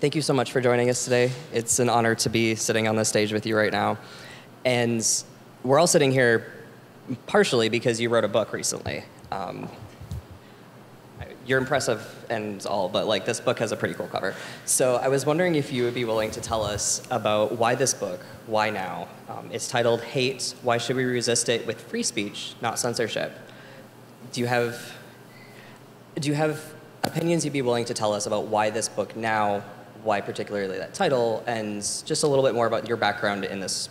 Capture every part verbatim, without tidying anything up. Thank you so much for joining us today. It's an honor to be sitting on this stage with you right now. And we're all sitting here partially because you wrote a book recently. Um, you're impressive and all, but like this book has a pretty cool cover. So I was wondering if you would be willing to tell us about why this book, why now? Um, it's titled Hate, Why Should We Resist It with Free Speech, Not Censorship. Do you have, do you have opinions you'd be willing to tell us about why this book now, why particularly that title, and just a little bit more about your background in this?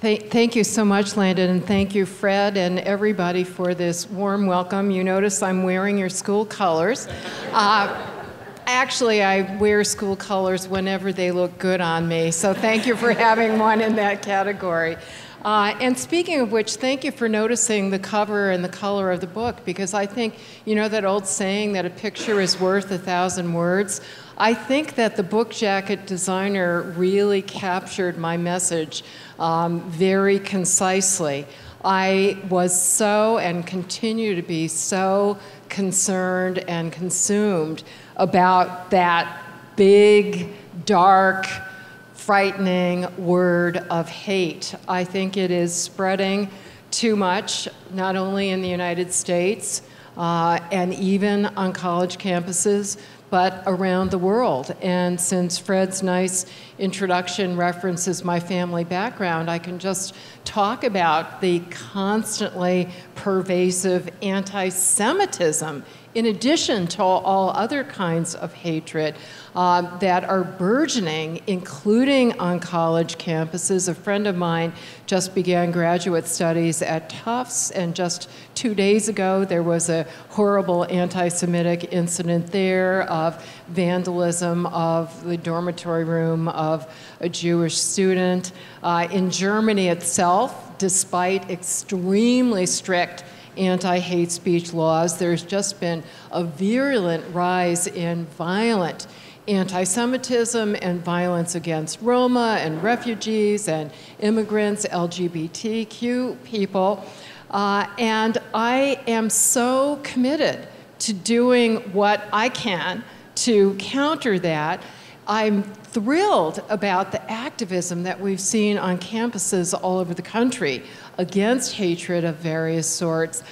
Thank you so much, Landon, and thank you, Fred, and everybody for this warm welcome. You notice I'm wearing your school colors. Uh, actually, I wear school colors whenever they look good on me, so thank you for having one in that category. Uh, and speaking of which, thank you for noticing the cover and the color of the book, because I think, you know that old saying that a picture is worth a thousand words? I think that the book jacket designer really captured my message um, very concisely. I was so and continue to be so concerned and consumed about that big, dark, frightening word of hate. I think it is spreading too much, not only in the United States uh, and even on college campuses, but around the world. And since Fred's nice introduction references my family background, I can just talk about the constantly pervasive anti-Semitism, in addition to all other kinds of hatred uh, that are burgeoning, including on college campuses. A friend of mine just began graduate studies at Tufts, and just two days ago there was a horrible anti-Semitic incident there of vandalism of the dormitory room of a Jewish student. Uh, in Germany itself, despite extremely strict anti-hate speech laws, there's just been a virulent rise in violent anti-Semitism and violence against Roma and refugees and immigrants, L G B T Q people. Uh, and I am so committed to doing what I can to counter that. I'm thrilled about the activism that we've seen on campuses all over the country against hatred of various sorts,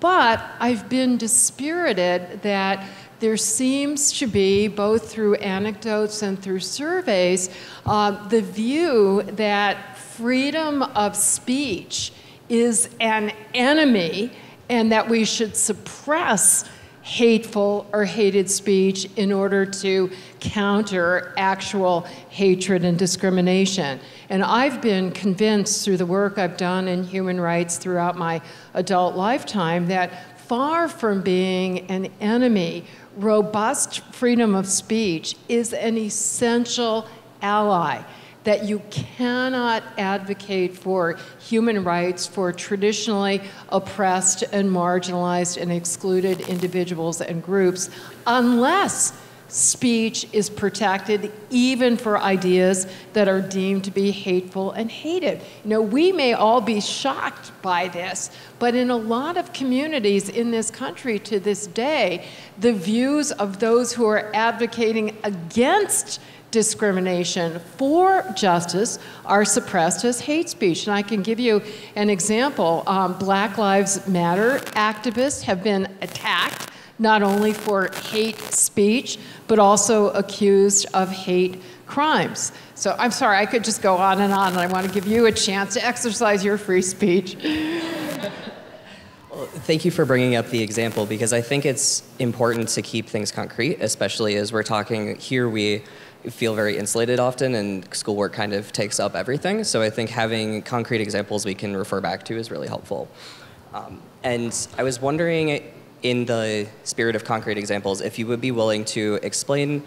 but I've been dispirited that there seems to be, both through anecdotes and through surveys, uh, the view that freedom of speech is an enemy and that we should suppress hateful or hated speech in order to counter actual hatred and discrimination. And I've been convinced through the work I've done in human rights throughout my adult lifetime that far from being an enemy, robust freedom of speech is an essential ally, that you cannot advocate for human rights for traditionally oppressed and marginalized and excluded individuals and groups unless speech is protected, even for ideas that are deemed to be hateful and hated. You know, we may all be shocked by this, but in a lot of communities in this country to this day, the views of those who are advocating against discrimination for justice are suppressed as hate speech. And I can give you an example. Um, Black Lives Matter activists have been attacked not only for hate speech, but also accused of hate crimes. So I'm sorry, I could just go on and on, and I want to give you a chance to exercise your free speech. Well, thank you for bringing up the example, because I think it's important to keep things concrete, especially as we're talking here. We feel very insulated often, and schoolwork kind of takes up everything. So I think having concrete examples we can refer back to is really helpful. Um, and I was wondering, in the spirit of concrete examples, if you would be willing to explain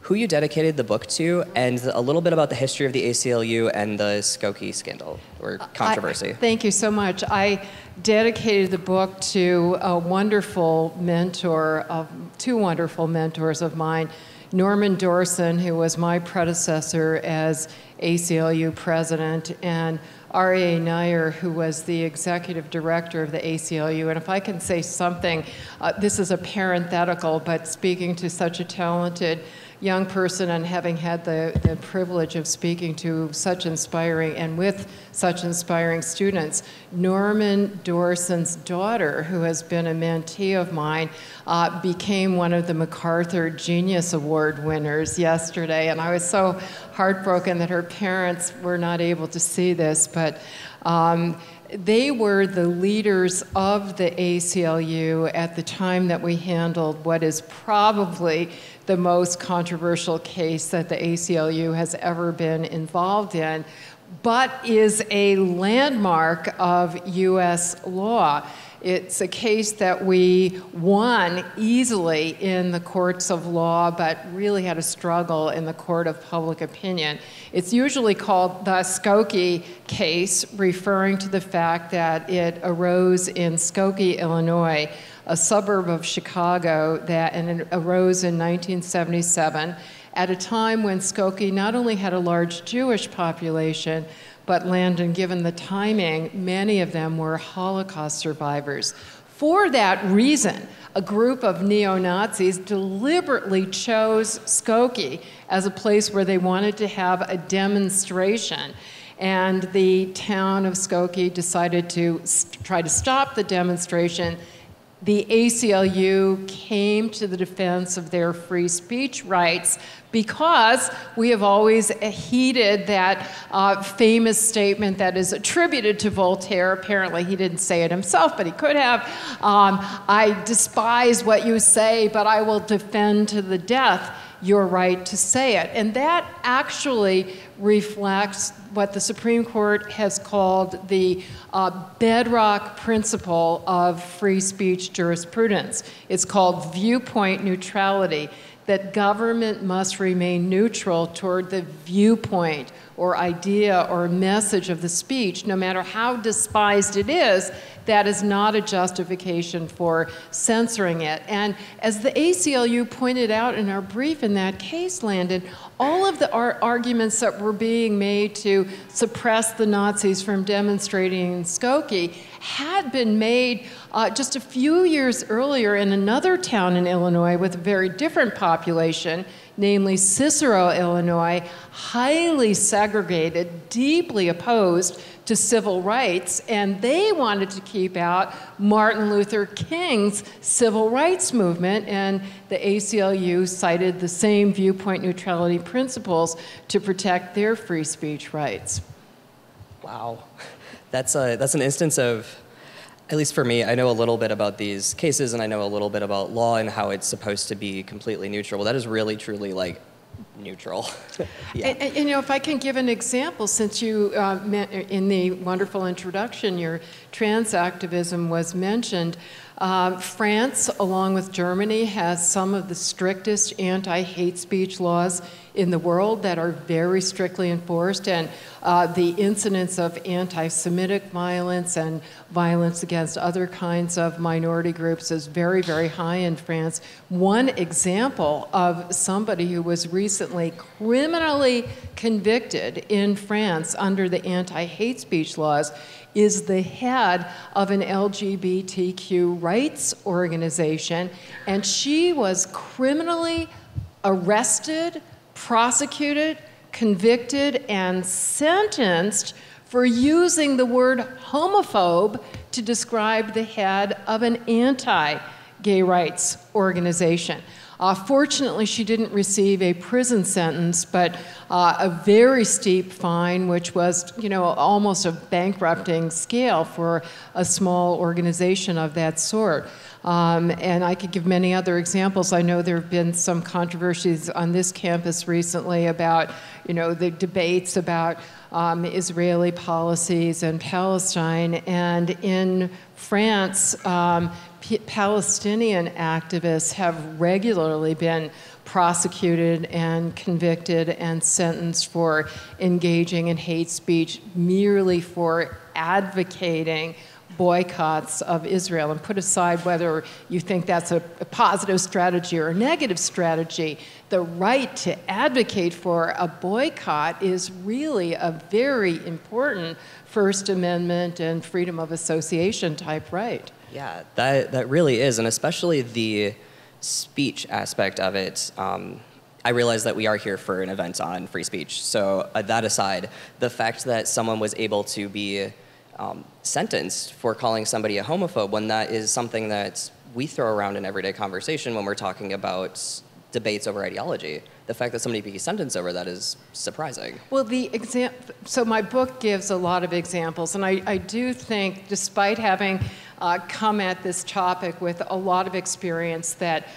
who you dedicated the book to and a little bit about the history of the A C L U and the Skokie scandal or controversy. I, thank you so much. I dedicated the book to a wonderful mentor, of, two wonderful mentors of mine, Norman Dorsen, who was my predecessor as A C L U president, and Ira Nyer, who was the executive director of the A C L U. And if I can say something, uh, this is a parenthetical, but speaking to such a talented young person and having had the, the privilege of speaking to such inspiring and with such inspiring students. Norman Dorsen's daughter, who has been a mentee of mine, uh, became one of the MacArthur Genius Award winners yesterday, and I was so heartbroken that her parents were not able to see this, but um, they were the leaders of the A C L U at the time that we handled what is probably the most controversial case that the A C L U has ever been involved in, but is a landmark of U S law. It's a case that we won easily in the courts of law, but really had a struggle in the court of public opinion. It's usually called the Skokie case, referring to the fact that it arose in Skokie, Illinois, a suburb of Chicago, that, and it arose in nineteen seventy-seven, at a time when Skokie not only had a large Jewish population, but Landon, given the timing, many of them were Holocaust survivors. For that reason, a group of neo-Nazis deliberately chose Skokie as a place where they wanted to have a demonstration. And the town of Skokie decided to try to stop the demonstration. The A C L U came to the defense of their free speech rights because we have always heeded that uh, famous statement that is attributed to Voltaire. Apparently he didn't say it himself, but he could have. Um, I despise what you say, but I will defend to the death your right to say it. And that actually reflects what the Supreme Court has called the uh, bedrock principle of free speech jurisprudence. It's called viewpoint neutrality, that government must remain neutral toward the viewpoint or idea or message of the speech, no matter how despised it is. That is not a justification for censoring it. And as the A C L U pointed out in our brief in that case, Landon, all of the ar arguments that were being made to suppress the Nazis from demonstrating in Skokie had been made uh, just a few years earlier in another town in Illinois with a very different population, namely Cicero, Illinois, highly segregated, deeply opposed to civil rights, and they wanted to keep out Martin Luther King's civil rights movement, and the A C L U cited the same viewpoint neutrality principles to protect their free speech rights. Wow, that's, a, that's an instance of, at least for me, I know a little bit about these cases and I know a little bit about law and how it's supposed to be completely neutral. Well, that is really, truly like neutral. Yeah. And, and you know, if I can give an example, since you, uh, in the wonderful introduction, your trans activism was mentioned. Uh, France, along with Germany, has some of the strictest anti-hate speech laws in the world that are very strictly enforced, and uh, the incidence of anti-Semitic violence and violence against other kinds of minority groups is very, very high in France. One example of somebody who was recently criminally convicted in France under the anti-hate speech laws is the head of an L G B T Q rights organization, and she was criminally arrested, prosecuted, convicted, and sentenced for using the word homophobe to describe the head of an anti-gay rights organization. Uh, fortunately, she didn't receive a prison sentence, but uh, a very steep fine, which was, you know, almost a bankrupting scale for a small organization of that sort. Um, and I could give many other examples. I know there have been some controversies on this campus recently about, you know, the debates about um, Israeli policies and Palestine. And in France, um, Palestinian activists have regularly been prosecuted and convicted and sentenced for engaging in hate speech merely for advocating boycotts of Israel. And put aside whether you think that's a, a positive strategy or a negative strategy, the right to advocate for a boycott is really a very important First Amendment and freedom of association type right. Yeah, that, that really is, and especially the speech aspect of it. Um, I realize that we are here for an event on free speech. So uh, that aside, the fact that someone was able to be um, sentenced for calling somebody a homophobe, when that is something that we throw around in everyday conversation when we're talking about debates over ideology, the fact that somebody be sentenced over that is surprising. Well, the exam- so my book gives a lot of examples, and I, I do think, despite having uh, come at this topic with a lot of experience that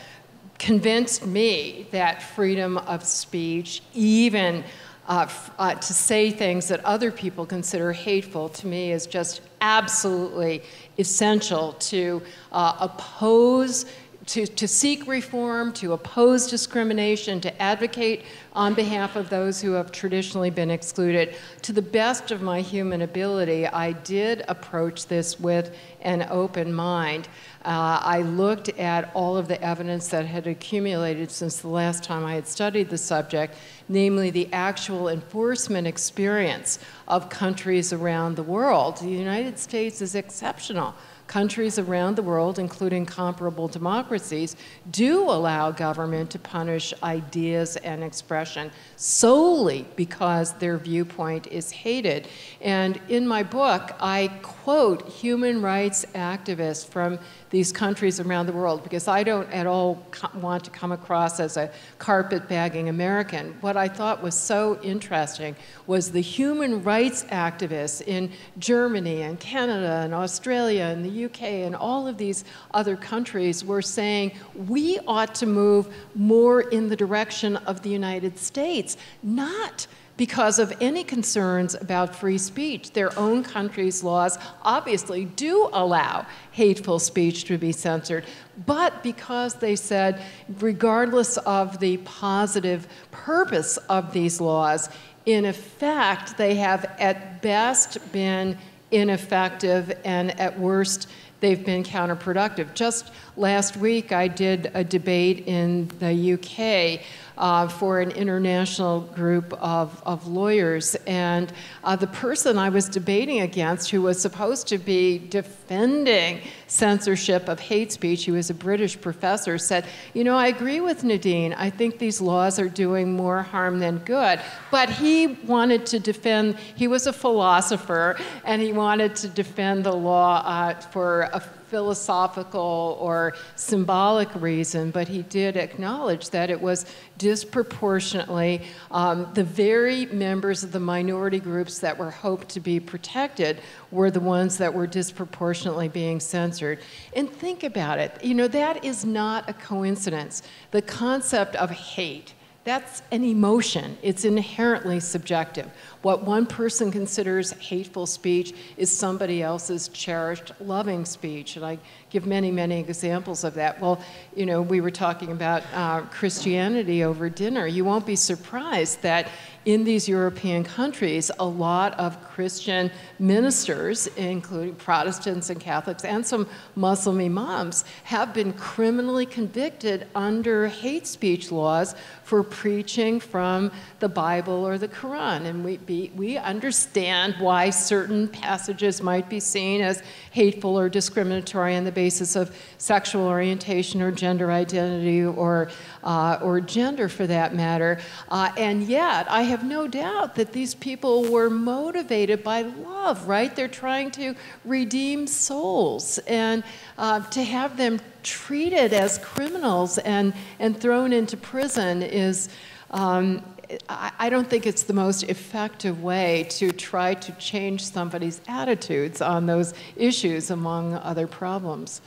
convinced me that freedom of speech, even uh, f uh, to say things that other people consider hateful, to me is just absolutely essential to uh, oppose To, to seek reform, to oppose discrimination, to advocate on behalf of those who have traditionally been excluded. To the best of my human ability, I did approach this with an open mind. Uh, I looked at all of the evidence that had accumulated since the last time I had studied the subject, namely the actual enforcement experience of countries around the world. The United States is exceptional. Countries around the world, including comparable democracies, do allow government to punish ideas and expression solely because their viewpoint is hated. And in my book, I quote human rights activists from these countries around the world, because I don't at all want to come across as a carpetbagging American. What I thought was so interesting was the human rights activists in Germany and Canada and Australia and the U K and all of these other countries were saying, we ought to move more in the direction of the United States, not because of any concerns about free speech. Their own country's laws obviously do allow hateful speech to be censored, but because they said, regardless of the positive purpose of these laws, in effect, they have at best been ineffective and at worst, they've been counterproductive. Just last week, I did a debate in the U K uh, for an international group of, of lawyers, and uh, the person I was debating against, who was supposed to be defending censorship of hate speech, he was a British professor, said, you know, I agree with Nadine. I think these laws are doing more harm than good. But he wanted to defend, he was a philosopher, and he wanted to defend the law uh, for a philosophical or symbolic reason, but he did acknowledge that it was disproportionately um, the very members of the minority groups that were hoped to be protected were the ones that were disproportionately being censored. And think about it, you know, that is not a coincidence. The concept of hate, that's an emotion. It's inherently subjective. What one person considers hateful speech is somebody else's cherished, loving speech. And I give many, many examples of that. Well, you know, we were talking about uh, Christianity over dinner. You won't be surprised that in these European countries, a lot of Christian ministers, including Protestants and Catholics and some Muslim imams, have been criminally convicted under hate speech laws for preaching from the Bible or the Quran. And we, be, we understand why certain passages might be seen as hateful or discriminatory on the basis of sexual orientation or gender identity or, uh, or gender for that matter. Uh, and yet, I I have no doubt that these people were motivated by love, right? They're trying to redeem souls, and uh, to have them treated as criminals and, and thrown into prison is, um, I, I don't think it's the most effective way to try to change somebody's attitudes on those issues, among other problems.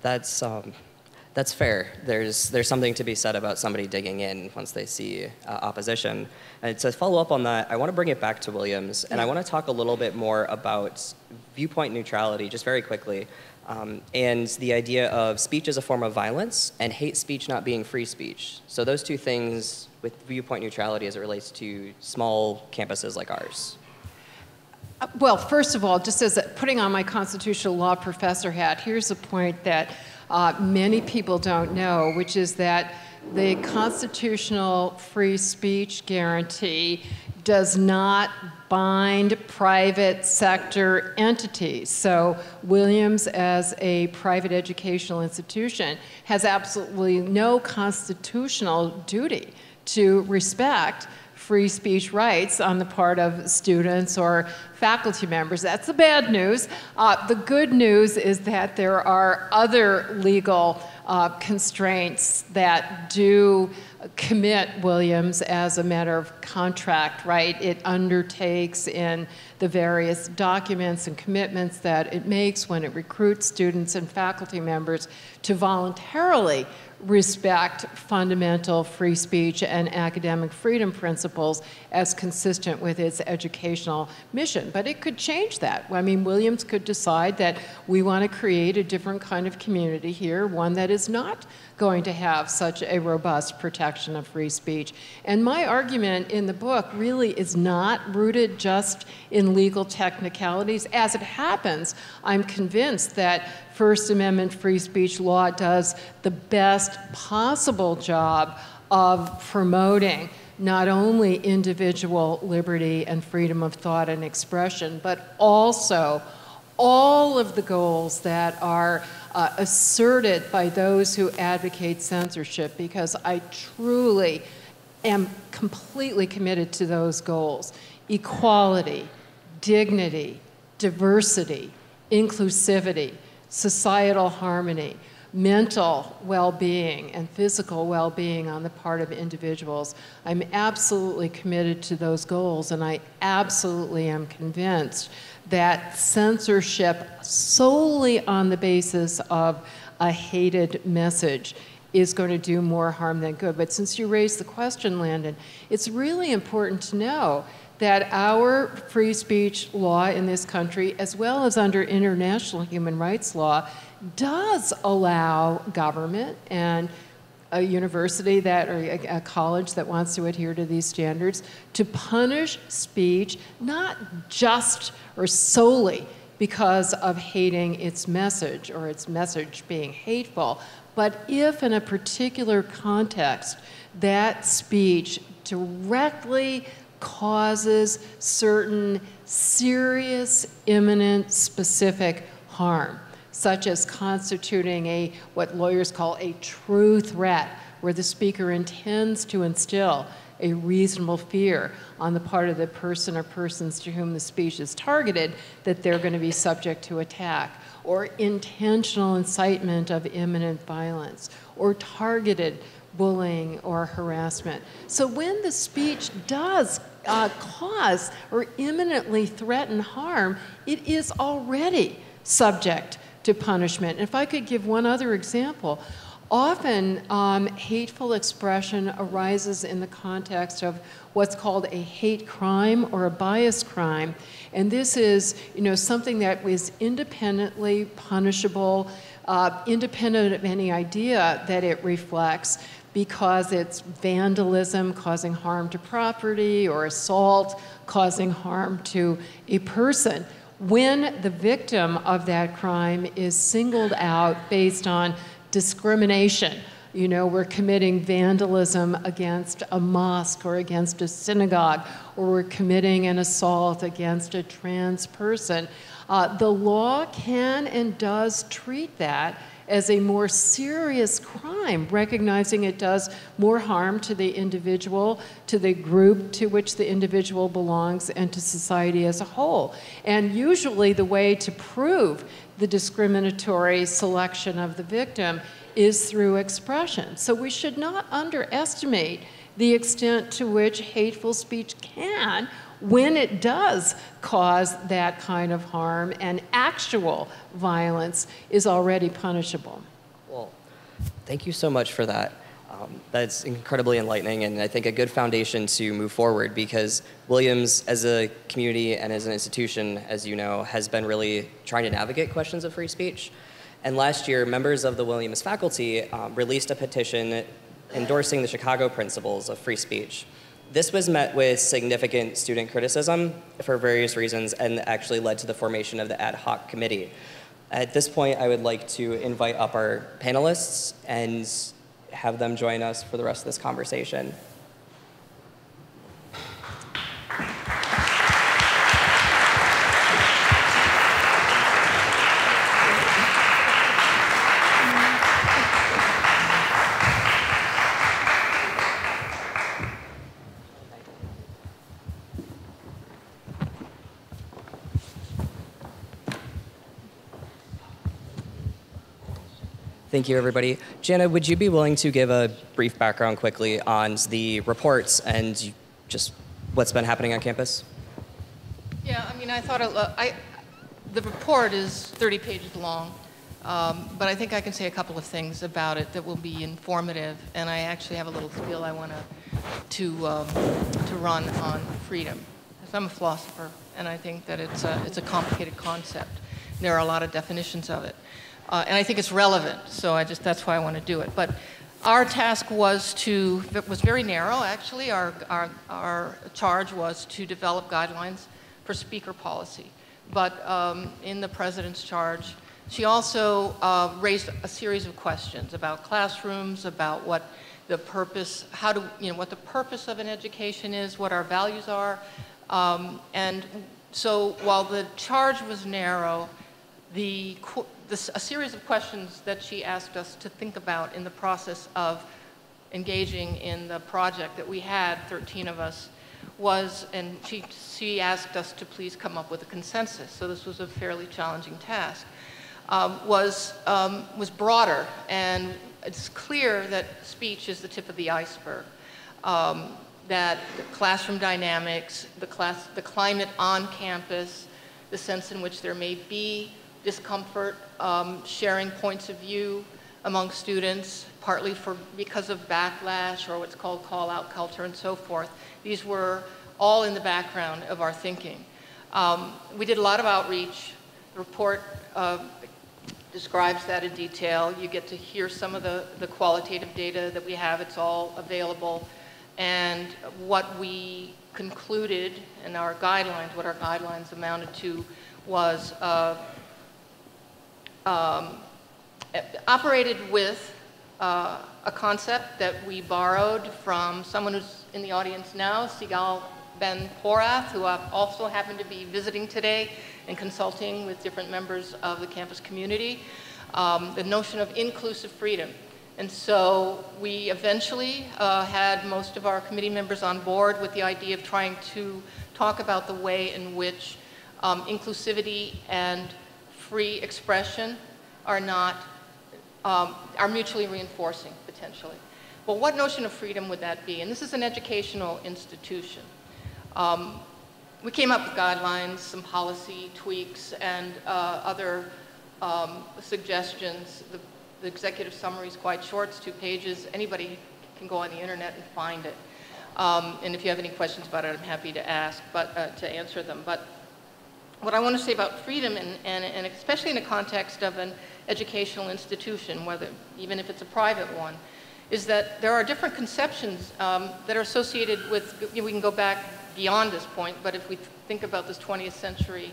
That's, um, that's fair. There's, there's something to be said about somebody digging in once they see uh, opposition. And to follow up on that, I want to bring it back to Williams, and I want to talk a little bit more about viewpoint neutrality, just very quickly, um, and the idea of speech as a form of violence and hate speech not being free speech. So those two things with viewpoint neutrality as it relates to small campuses like ours. Well, first of all, just as a, putting on my constitutional law professor hat, here's a point that uh, many people don't know, which is that the constitutional free speech guarantee does not bind private sector entities. So Williams, as a private educational institution, has absolutely no constitutional duty to respect free speech rights on the part of students or faculty members. That's the bad news. Uh, the good news is that there are other legal uh, constraints that do commit Williams as a matter of contract, right? It undertakes in the various documents and commitments that it makes when it recruits students and faculty members to voluntarily respect fundamental free speech and academic freedom principles as consistent with its educational mission. But it could change that. I mean, Williams could decide that we want to create a different kind of community here, one that is not going to have such a robust protection of free speech. And my argument in the book really is not rooted just in legal technicalities. As it happens, I'm convinced that First Amendment free speech law does the best possible job of promoting not only individual liberty and freedom of thought and expression, but also all of the goals that are uh, asserted by those who advocate censorship, because I truly am completely committed to those goals. Equality, dignity, diversity, inclusivity, societal harmony, mental well-being, and physical well-being on the part of individuals. I'm absolutely committed to those goals, and I absolutely am convinced that censorship solely on the basis of a hated message is going to do more harm than good. But since you raised the question, Landon, it's really important to know that our free speech law in this country, as well as under international human rights law, does allow government and a university that, or a college that wants to adhere to these standards, to punish speech not just or solely because of hating its message or its message being hateful, but if in a particular context that speech directly causes certain serious, imminent, specific harm, such as constituting a, what lawyers call a true threat, where the speaker intends to instill a reasonable fear on the part of the person or persons to whom the speech is targeted that they're going to be subject to attack, or intentional incitement of imminent violence, or targeted bullying or harassment. So when the speech does uh, cause or imminently threaten harm, it is already subject to punishment. And if I could give one other example, often um, hateful expression arises in the context of what's called a hate crime or a bias crime. And this is, you know, something that is independently punishable, uh, independent of any idea that it reflects, because it's vandalism causing harm to property or assault causing harm to a person, when the victim of that crime is singled out based on discrimination. You know, we're committing vandalism against a mosque or against a synagogue, or we're committing an assault against a trans person. Uh, the law can and does treat that as a more serious crime, recognizing it does more harm to the individual, to the group to which the individual belongs, and to society as a whole. And usually the way to prove the discriminatory selection of the victim is through expression. So we should not underestimate the extent to which hateful speech can, when it does cause that kind of harm and actual violence, is already punishable. Well, thank you so much for that. Um, that's incredibly enlightening, and I think a good foundation to move forward, because Williams, as a community and as an institution, as you know, has been really trying to navigate questions of free speech. And last year, members of the Williams faculty um, released a petition endorsing the Chicago Principles of Free Speech. This was met with significant student criticism for various reasons, and actually led to the formation of the ad hoc committee. At this point, I would like to invite up our panelists and have them join us for the rest of this conversation. Thank you, everybody. Jana, would you be willing to give a brief background quickly on the reports and just what's been happening on campus? Yeah, I mean, I thought it, I, the report is thirty pages long, um, but I think I can say a couple of things about it that will be informative, and I actually have a little spiel I want to um, to run on freedom. Because I'm a philosopher, and I think that it's a, it's a complicated concept. There are a lot of definitions of it. Uh, and I think it's relevant, so I just, that's why I want to do it. But our task was to, it was very narrow actually, our, our, our charge was to develop guidelines for speaker policy. But um, in the president's charge, she also uh, raised a series of questions about classrooms, about what the purpose, how do, you know, what the purpose of an education is, what our values are. Um, and so while the charge was narrow, the This, a series of questions that she asked us to think about in the process of engaging in the project that we had, thirteen of us, was, and she, she asked us to please come up with a consensus, so this was a fairly challenging task, um, was, um, was broader, and it's clear that speech is the tip of the iceberg, um, that the classroom dynamics, the, class, the climate on campus, the sense in which there may be discomfort, um, sharing points of view among students, partly for, because of backlash or what's called call-out culture and so forth. These were all in the background of our thinking. Um, we did a lot of outreach. The report uh, describes that in detail. You get to hear some of the, the qualitative data that we have. It's all available. And what we concluded in our guidelines, what our guidelines amounted to was uh, Um, operated with uh, a concept that we borrowed from someone who's in the audience now, Sigal Ben-Porath, who also happened to be visiting today and consulting with different members of the campus community, um, the notion of inclusive freedom. And so we eventually uh, had most of our committee members on board with the idea of trying to talk about the way in which um, inclusivity and free expression are not, um, are mutually reinforcing, potentially. Well, what notion of freedom would that be? And this is an educational institution. Um, we came up with guidelines, some policy tweaks, and uh, other um, suggestions. The, the executive summary is quite short, it's two pages. Anybody can go on the internet and find it. Um, and if you have any questions about it, I'm happy to ask, but uh, to answer them. But what I want to say about freedom, and, and, and especially in the context of an educational institution, whether even if it's a private one, is that there are different conceptions um, that are associated with, you know, we can go back beyond this point, but if we think about this twentieth century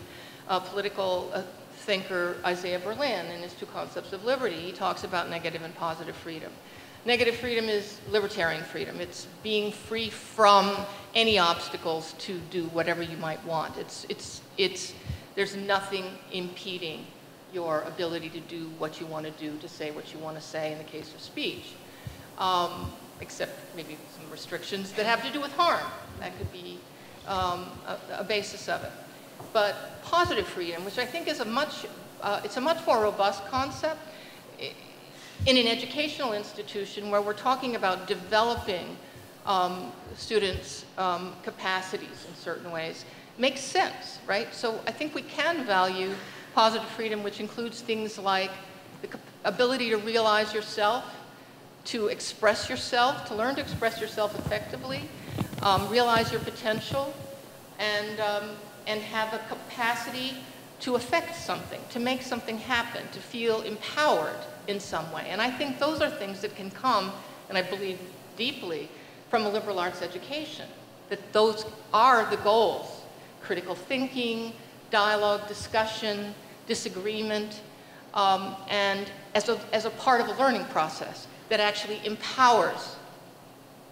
uh, political uh, thinker Isaiah Berlin and his two concepts of liberty, he talks about negative and positive freedom. Negative freedom is libertarian freedom. It's being free from any obstacles to do whatever you might want. It's, it's, it's, there's nothing impeding your ability to do what you want to do, to say what you want to say in the case of speech, um, except maybe some restrictions that have to do with harm. That could be um, a, a basis of it. But positive freedom, which I think is a much, uh, it's a much more robust concept. It, in an educational institution where we're talking about developing um, students' um, capacities in certain ways, makes sense, right? So I think we can value positive freedom, which includes things like the ability to realize yourself, to express yourself, to learn to express yourself effectively, um, realize your potential, and, um, and have a capacity to affect something, to make something happen, to feel empowered in some way. And I think those are things that can come, and I believe deeply, from a liberal arts education, that those are the goals. Critical thinking, dialogue, discussion, disagreement, um, and as a, as a part of a learning process that actually empowers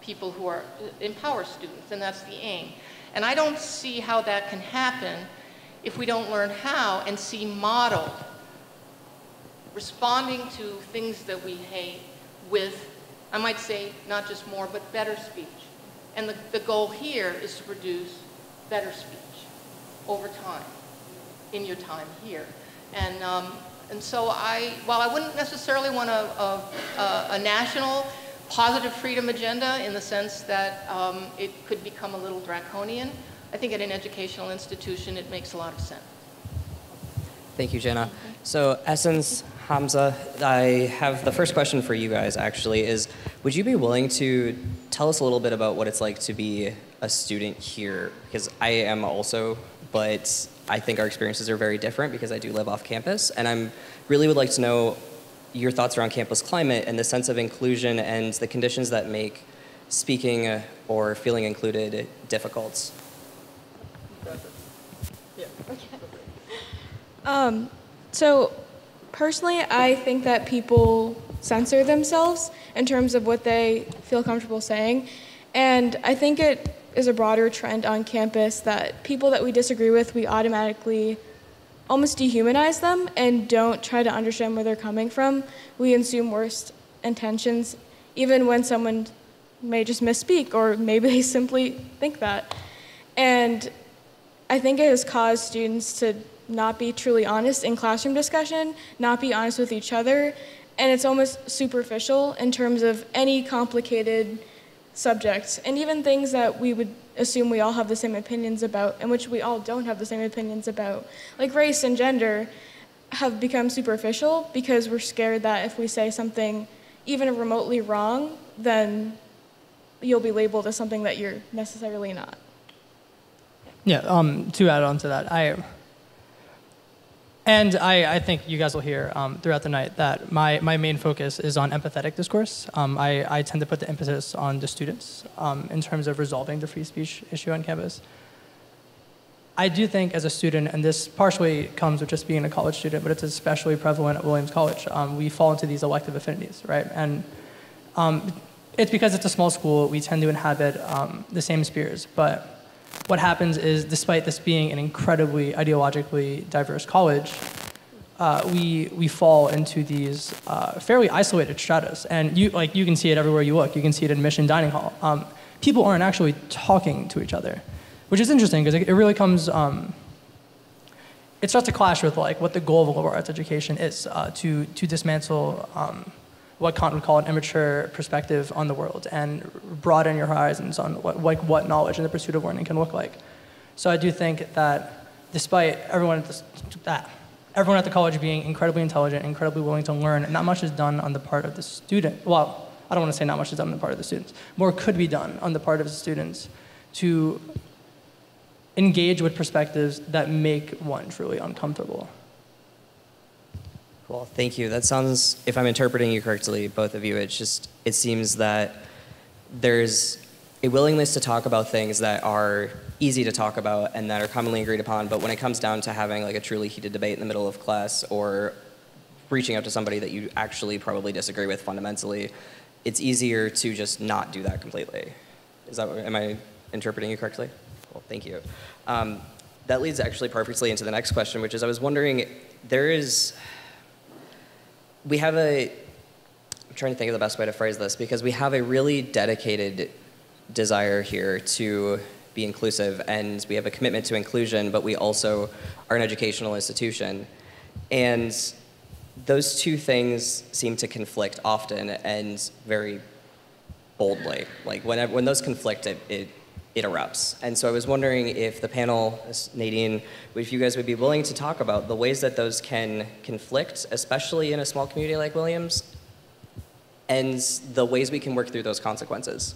people who are, empowers students, and that's the aim. And I don't see how that can happen if we don't learn how and see modeled responding to things that we hate with, I might say, not just more, but better speech. And the, the goal here is to produce better speech over time, in your time here. And um, And so I, while I wouldn't necessarily want a, a, a, a national positive freedom agenda in the sense that um, it could become a little draconian, I think at an educational institution it makes a lot of sense. Thank you, Jana. So Essence, Hamza, I have the first question for you guys actually is, would you be willing to tell us a little bit about what it's like to be a student here? Because I am also, but I think our experiences are very different because I do live off campus, and I really would like to know your thoughts around campus climate and the sense of inclusion and the conditions that make speaking or feeling included difficult. Yeah. Okay. Um, so personally, I think that people censor themselves in terms of what they feel comfortable saying. And I think it is a broader trend on campus that people that we disagree with, we automatically almost dehumanize them and don't try to understand where they're coming from. We assume worst intentions, even when someone may just misspeak or maybe they simply think that. And I think it has caused students to not be truly honest in classroom discussion, not be honest with each other, and it's almost superficial in terms of any complicated subjects, and even things that we would assume we all have the same opinions about, and which we all don't have the same opinions about, like race and gender, have become superficial because we're scared that if we say something even remotely wrong, then you'll be labeled as something that you're necessarily not. Yeah, um, to add on to that, I... And I, I think you guys will hear um, throughout the night that my, my main focus is on empathetic discourse. Um, I, I tend to put the emphasis on the students um, in terms of resolving the free speech issue on campus. I do think as a student, and this partially comes with just being a college student, but it's especially prevalent at Williams College, um, we fall into these elective affinities, right? And um, it's because it's a small school, we tend to inhabit um, the same spheres, but what happens is, despite this being an incredibly ideologically diverse college, uh, we we fall into these uh, fairly isolated stratas, and you like you can see it everywhere you look. You can see it in admission dining hall. Um, people aren't actually talking to each other, which is interesting because it, it really comes. Um, it starts to clash with like what the goal of liberal arts education is uh, to to dismantle um, what Kant would call an immature perspective on the world and broaden your horizons on what, like what knowledge and the pursuit of learning can look like. So I do think that despite everyone at, this, that, everyone at the college being incredibly intelligent, incredibly willing to learn, not much is done on the part of the student. Well, I don't want to say not much is done on the part of the students. More could be done on the part of the students to engage with perspectives that make one truly uncomfortable. Well, thank you. That sounds, if I'm interpreting you correctly, both of you, it's just, it seems that there's a willingness to talk about things that are easy to talk about and that are commonly agreed upon, but when it comes down to having like a truly heated debate in the middle of class or reaching out to somebody that you actually probably disagree with fundamentally, it's easier to just not do that completely. Is that, am I interpreting you correctly? Well, thank you. Um, that leads actually perfectly into the next question, which is I was wondering, there is, we have a, I'm trying to think of the best way to phrase this, because we have a really dedicated desire here to be inclusive, and we have a commitment to inclusion, but we also are an educational institution. And those two things seem to conflict often and very boldly. Like when, when those conflict, it, it, it erupts. And so I was wondering if the panel, Nadine, if you guys would be willing to talk about the ways that those can conflict, especially in a small community like Williams, and the ways we can work through those consequences.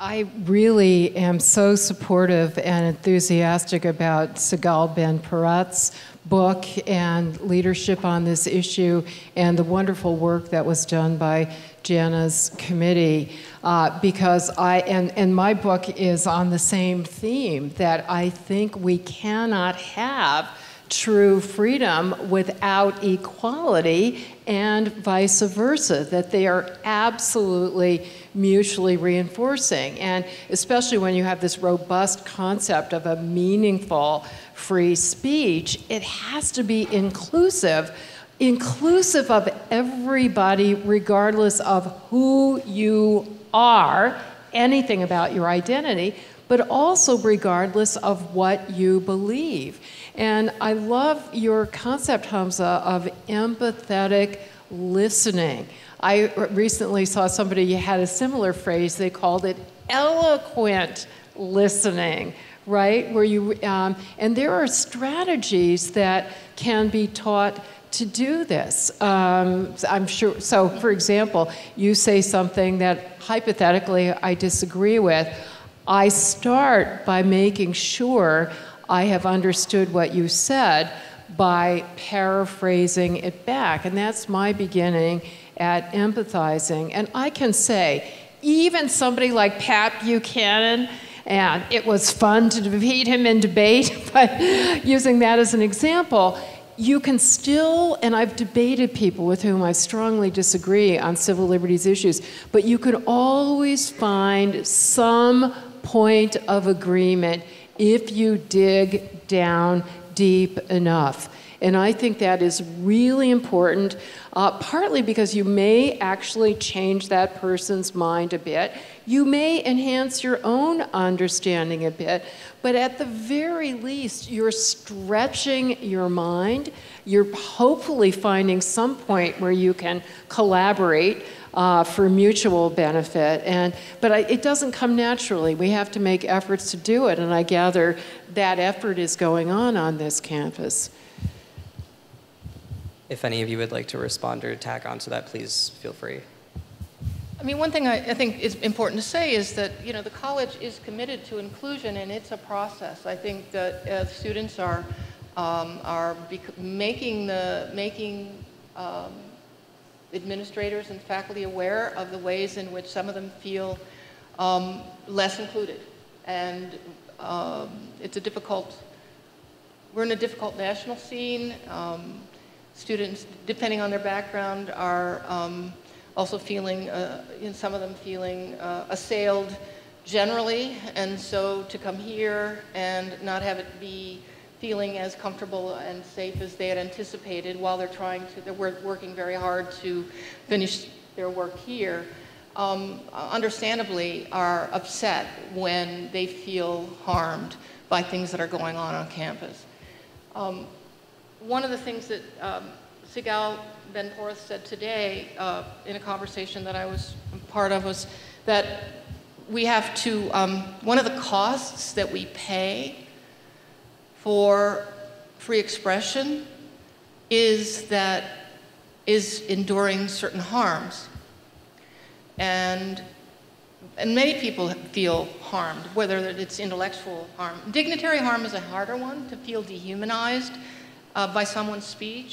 I really am so supportive and enthusiastic about Sigal Ben-Porath's book and leadership on this issue and the wonderful work that was done by Jana's committee, uh, because I, and, and my book is on the same theme, that I think we cannot have true freedom without equality and vice versa, that they are absolutely mutually reinforcing. And especially when you have this robust concept of a meaningful free speech, it has to be inclusive. Inclusive of everybody, regardless of who you are, anything about your identity, but also regardless of what you believe. And I love your concept, Hamza, of empathetic listening. I recently saw somebody had a similar phrase. They called it eloquent listening, right? Where you um, and there are strategies that can be taught to do this. Um, I'm sure. So, for example, you say something that hypothetically I disagree with. I start by making sure I have understood what you said by paraphrasing it back, and that's my beginning at empathizing. And I can say, even somebody like Pat Buchanan, and it was fun to defeat him in debate, but using that as an example, you can still, and I've debated people with whom I strongly disagree on civil liberties issues, but you could always find some point of agreement if you dig down deep enough. And I think that is really important, uh, partly because you may actually change that person's mind a bit. You may enhance your own understanding a bit, but at the very least, you're stretching your mind. You're hopefully finding some point where you can collaborate uh, for mutual benefit. And, but I, it doesn't come naturally. We have to make efforts to do it, and I gather that effort is going on on this campus. If any of you would like to respond or tack onto that, please feel free. I mean, one thing I, I think is important to say is that, you know, the college is committed to inclusion, and it's a process. I think that uh, students are um, are making the making um, administrators and faculty aware of the ways in which some of them feel um, less included, and um, it's a difficult. We're in a difficult national scene. Um, Students, depending on their background, are um, also feeling, uh, in some of them feeling uh, assailed generally, and so to come here and not have it be feeling as comfortable and safe as they had anticipated while they're trying to, they're working very hard to finish their work here, um, understandably are upset when they feel harmed by things that are going on on campus. Um, One of the things that um, Sigal Ben-Porath said today uh, in a conversation that I was part of was that we have to, um, one of the costs that we pay for free expression is that, is enduring certain harms. And, and many people feel harmed, whether it's intellectual harm. Dignitary harm is a harder one, to feel dehumanized Uh, by someone's speech,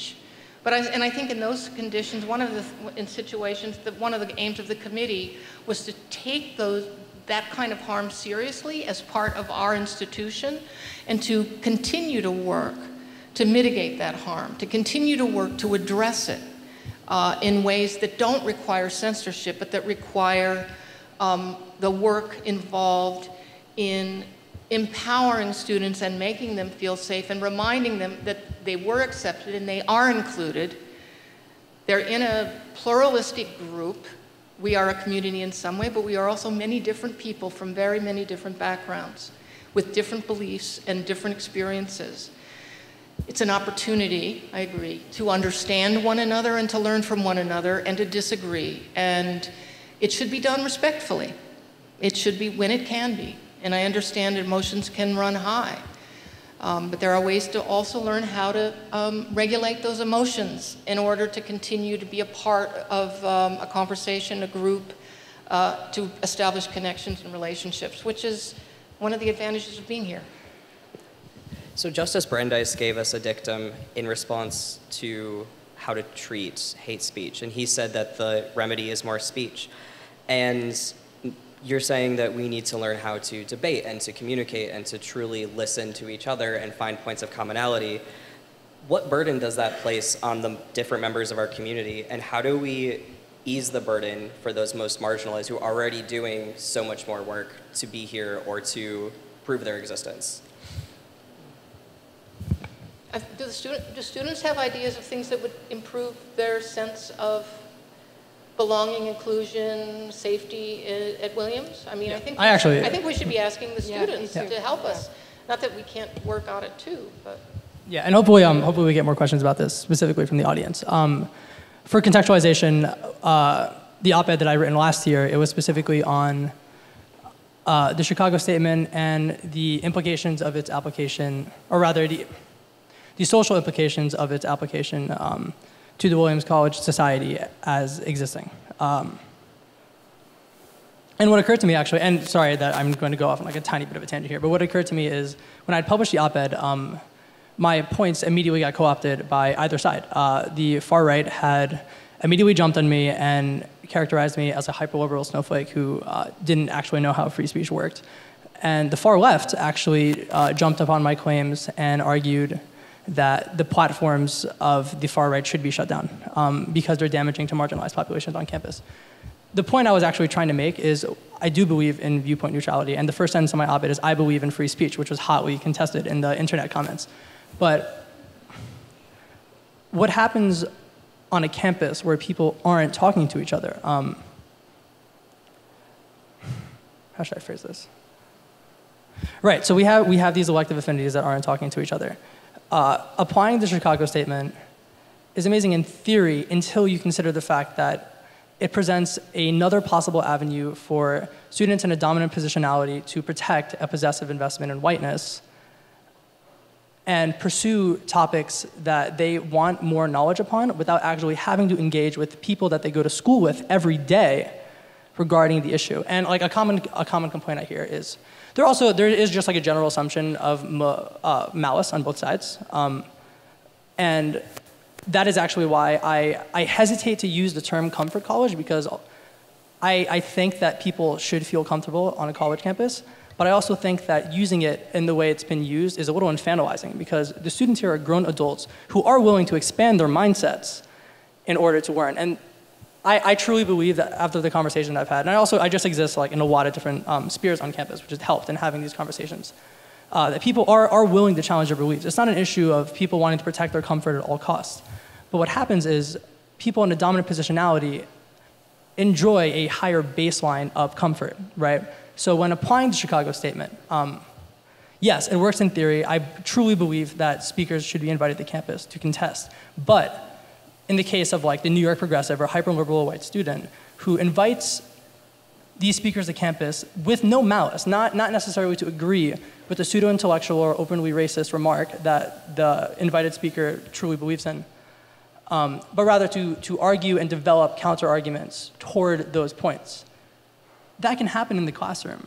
but I, and I think in those conditions, one of the in situations that one of the aims of the committee was to take those that kind of harm seriously as part of our institution, and to continue to work to mitigate that harm, to continue to work to address it uh, in ways that don't require censorship, but that require um, the work involved in empowering students and making them feel safe and reminding them that they were accepted and they are included. They're in a pluralistic group. We are a community in some way, but we are also many different people from very many different backgrounds with different beliefs and different experiences. It's an opportunity, I agree, to understand one another and to learn from one another and to disagree. And it should be done respectfully. It should be when it can be. And I understand emotions can run high, um, but there are ways to also learn how to um, regulate those emotions in order to continue to be a part of um, a conversation, a group, uh, to establish connections and relationships, which is one of the advantages of being here. So Justice Brandeis gave us a dictum in response to how to treat hate speech, and he said that the remedy is more speech. And you're saying that we need to learn how to debate and to communicate and to truly listen to each other and find points of commonality. What burden does that place on the different members of our community, and how do we ease the burden for those most marginalized who are already doing so much more work to be here or to prove their existence? Do, the student, do students have ideas of things that would improve their sense of belonging, inclusion, safety at Williams? I mean, yeah. I think I, actually, I think we should be asking the students yeah, to help us. Not that we can't work on it too, but yeah, and hopefully, um, hopefully we get more questions about this specifically from the audience. Um, for contextualization, uh, the op-ed that I written last year, it was specifically on uh, the Chicago Statement and the implications of its application, or rather, the the social implications of its application um, to the Williams College society as existing. Um, and what occurred to me actually, and sorry that I'm going to go off on like a tiny bit of a tangent here, but what occurred to me is when I'd published the op-ed, um, my points immediately got co-opted by either side. Uh, the far right had immediately jumped on me and characterized me as a hyper-liberal snowflake who uh, didn't actually know how free speech worked. And the far left actually uh, jumped upon my claims and argued that the platforms of the far right should be shut down um, because they're damaging to marginalized populations on campus. The point I was actually trying to make is I do believe in viewpoint neutrality, and the first sentence of my op-ed is I believe in free speech, which was hotly contested in the internet comments. But what happens on a campus where people aren't talking to each other? Um, how should I phrase this? Right, so we have, we have these elective affinities that aren't talking to each other. Uh, applying the Chicago Statement is amazing in theory until you consider the fact that it presents another possible avenue for students in a dominant positionality to protect a possessive investment in whiteness and pursue topics that they want more knowledge upon without actually having to engage with people that they go to school with every day regarding the issue. And like a common, a common complaint I hear is, There also, there is just like a general assumption of uh, malice on both sides. Um, and that is actually why I, I hesitate to use the term comfort college, because I, I think that people should feel comfortable on a college campus, but I also think that using it in the way it's been used is a little infantilizing, because the students here are grown adults who are willing to expand their mindsets in order to learn. And I, I truly believe that after the conversation I've had, and I also, I just exist like in a lot of different um, spheres on campus, which has helped in having these conversations, uh, that people are, are willing to challenge their beliefs. It's not an issue of people wanting to protect their comfort at all costs. But what happens is people in a dominant positionality enjoy a higher baseline of comfort, right? So when applying the Chicago Statement, um, yes, it works in theory. I truly believe that speakers should be invited to campus to contest, but in the case of like the New York progressive or hyper-liberal white student who invites these speakers to campus with no malice, not, not necessarily to agree with the pseudo-intellectual or openly racist remark that the invited speaker truly believes in, um, but rather to, to argue and develop counter-arguments toward those points. That can happen in the classroom.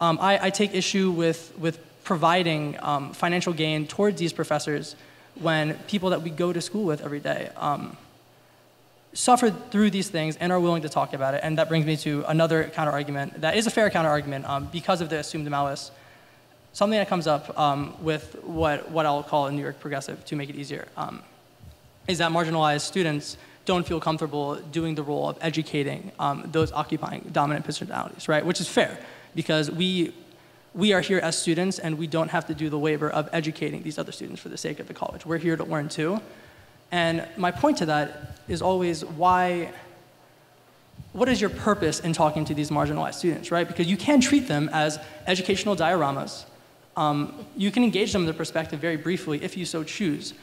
Um, I, I take issue with, with providing um, financial gain towards these professors when people that we go to school with every day um, suffer through these things and are willing to talk about it. And that brings me to another counter-argument that is a fair counter-argument um, because of the assumed malice. Something that comes up um, with what, what I'll call a New York progressive to make it easier um, is that marginalized students don't feel comfortable doing the role of educating um, those occupying dominant positionalities, right? Which is fair, because we We are here as students, and we don't have to do the labor of educating these other students for the sake of the college. We're here to learn too. And my point to that is always why, what is your purpose in talking to these marginalized students, right? Because you can treat them as educational dioramas. Um, you can engage them in their perspective very briefly if you so choose,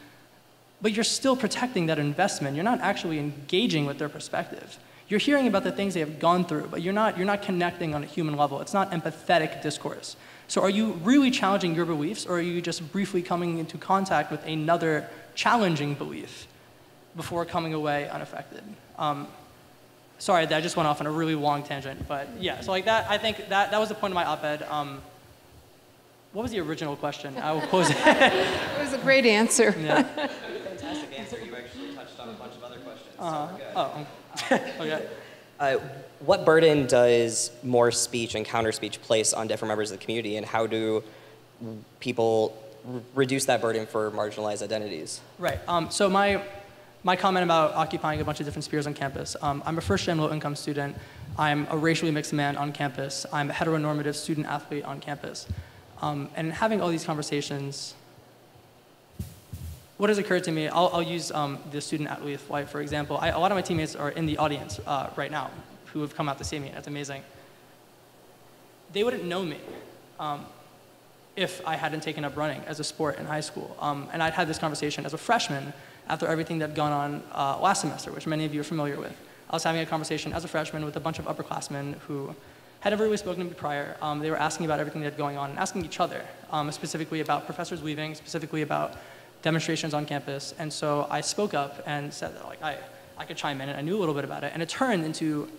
but you're still protecting that investment. You're not actually engaging with their perspective. You're hearing about the things they have gone through, but you're not, you're not connecting on a human level. It's not empathetic discourse. So are you really challenging your beliefs, or are you just briefly coming into contact with another challenging belief before coming away unaffected? Um, sorry, I just went off on a really long tangent, but yeah. So like that, I think that, that was the point of my op-ed. Um, what was the original question? I will close it. It was a great answer. Yeah. Fantastic answer. You actually touched on a bunch of other questions, uh, so we're good. Oh, um, okay. uh, what burden does more speech and counter speech place on different members of the community, and how do people r reduce that burden for marginalized identities? Right. Um, so my my comment about occupying a bunch of different spheres on campus. Um, I'm a first-gen low-income student. I'm a racially mixed man on campus. I'm a heteronormative student athlete on campus. Um, and having all these conversations what has occurred to me, I'll, I'll use um, the student at Wyeth White, for example. I, a lot of my teammates are in the audience uh, right now who have come out to see me. That's amazing. They wouldn't know me um, if I hadn't taken up running as a sport in high school. Um, and I'd had this conversation as a freshman after everything that had gone on uh, last semester, which many of you are familiar with. I was having a conversation as a freshman with a bunch of upperclassmen who had never really spoken to me prior. Um, they were asking about everything that had going on and asking each other, um, specifically about professors leaving, specifically about demonstrations on campus. And so I spoke up and said that like, I, I could chime in, and I knew a little bit about it. And it turned into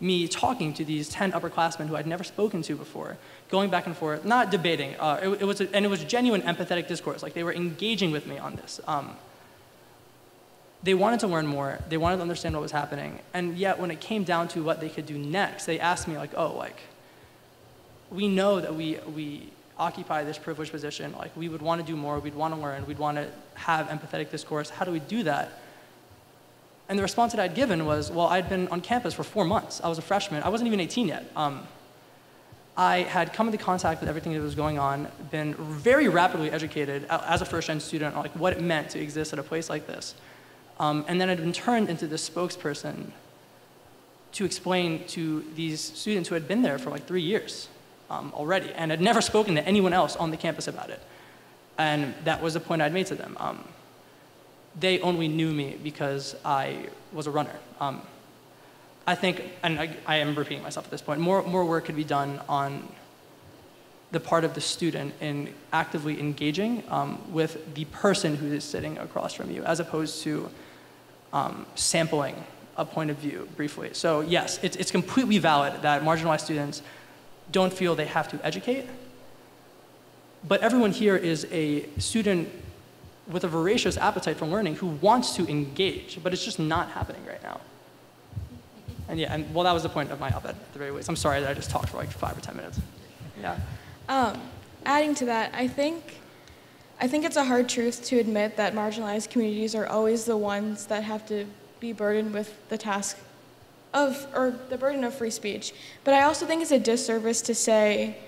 me talking to these ten upperclassmen who I'd never spoken to before, going back and forth, not debating. Uh, it, it was a, and it was genuine empathetic discourse. Like, they were engaging with me on this. Um, they wanted to learn more. They wanted to understand what was happening. And yet, when it came down to what they could do next, they asked me, like, oh, like, we know that we, we occupy this privileged position. Like, we would want to do more. We'd want to learn. We'd want to have empathetic discourse. How do we do that? And the response that I'd given was, well, I'd been on campus for four months. I was a freshman. I wasn't even eighteen yet. Um, I had come into contact with everything that was going on, been very rapidly educated as a first-gen student on like, what it meant to exist at a place like this. Um, and then I'd been turned into this spokesperson to explain to these students who had been there for like three years um, already, and had never spoken to anyone else on the campus about it. And that was the point I'd made to them. Um, They only knew me because I was a runner. Um, I think, and I, I am repeating myself at this point, more, more work could be done on the part of the student in actively engaging um, with the person who is sitting across from you, as opposed to um, sampling a point of view briefly. So yes, it's, it's completely valid that marginalized students don't feel they have to educate, but everyone here is a student with a voracious appetite for learning who wants to engage, but it's just not happening right now. And yeah, and well, that was the point of my op-ed at the very least. I'm sorry that I just talked for like five or ten minutes. Yeah. Um, adding to that, I think, I think it's a hard truth to admit that marginalized communities are always the ones that have to be burdened with the task of, or the burden of free speech. But I also think it's a disservice to say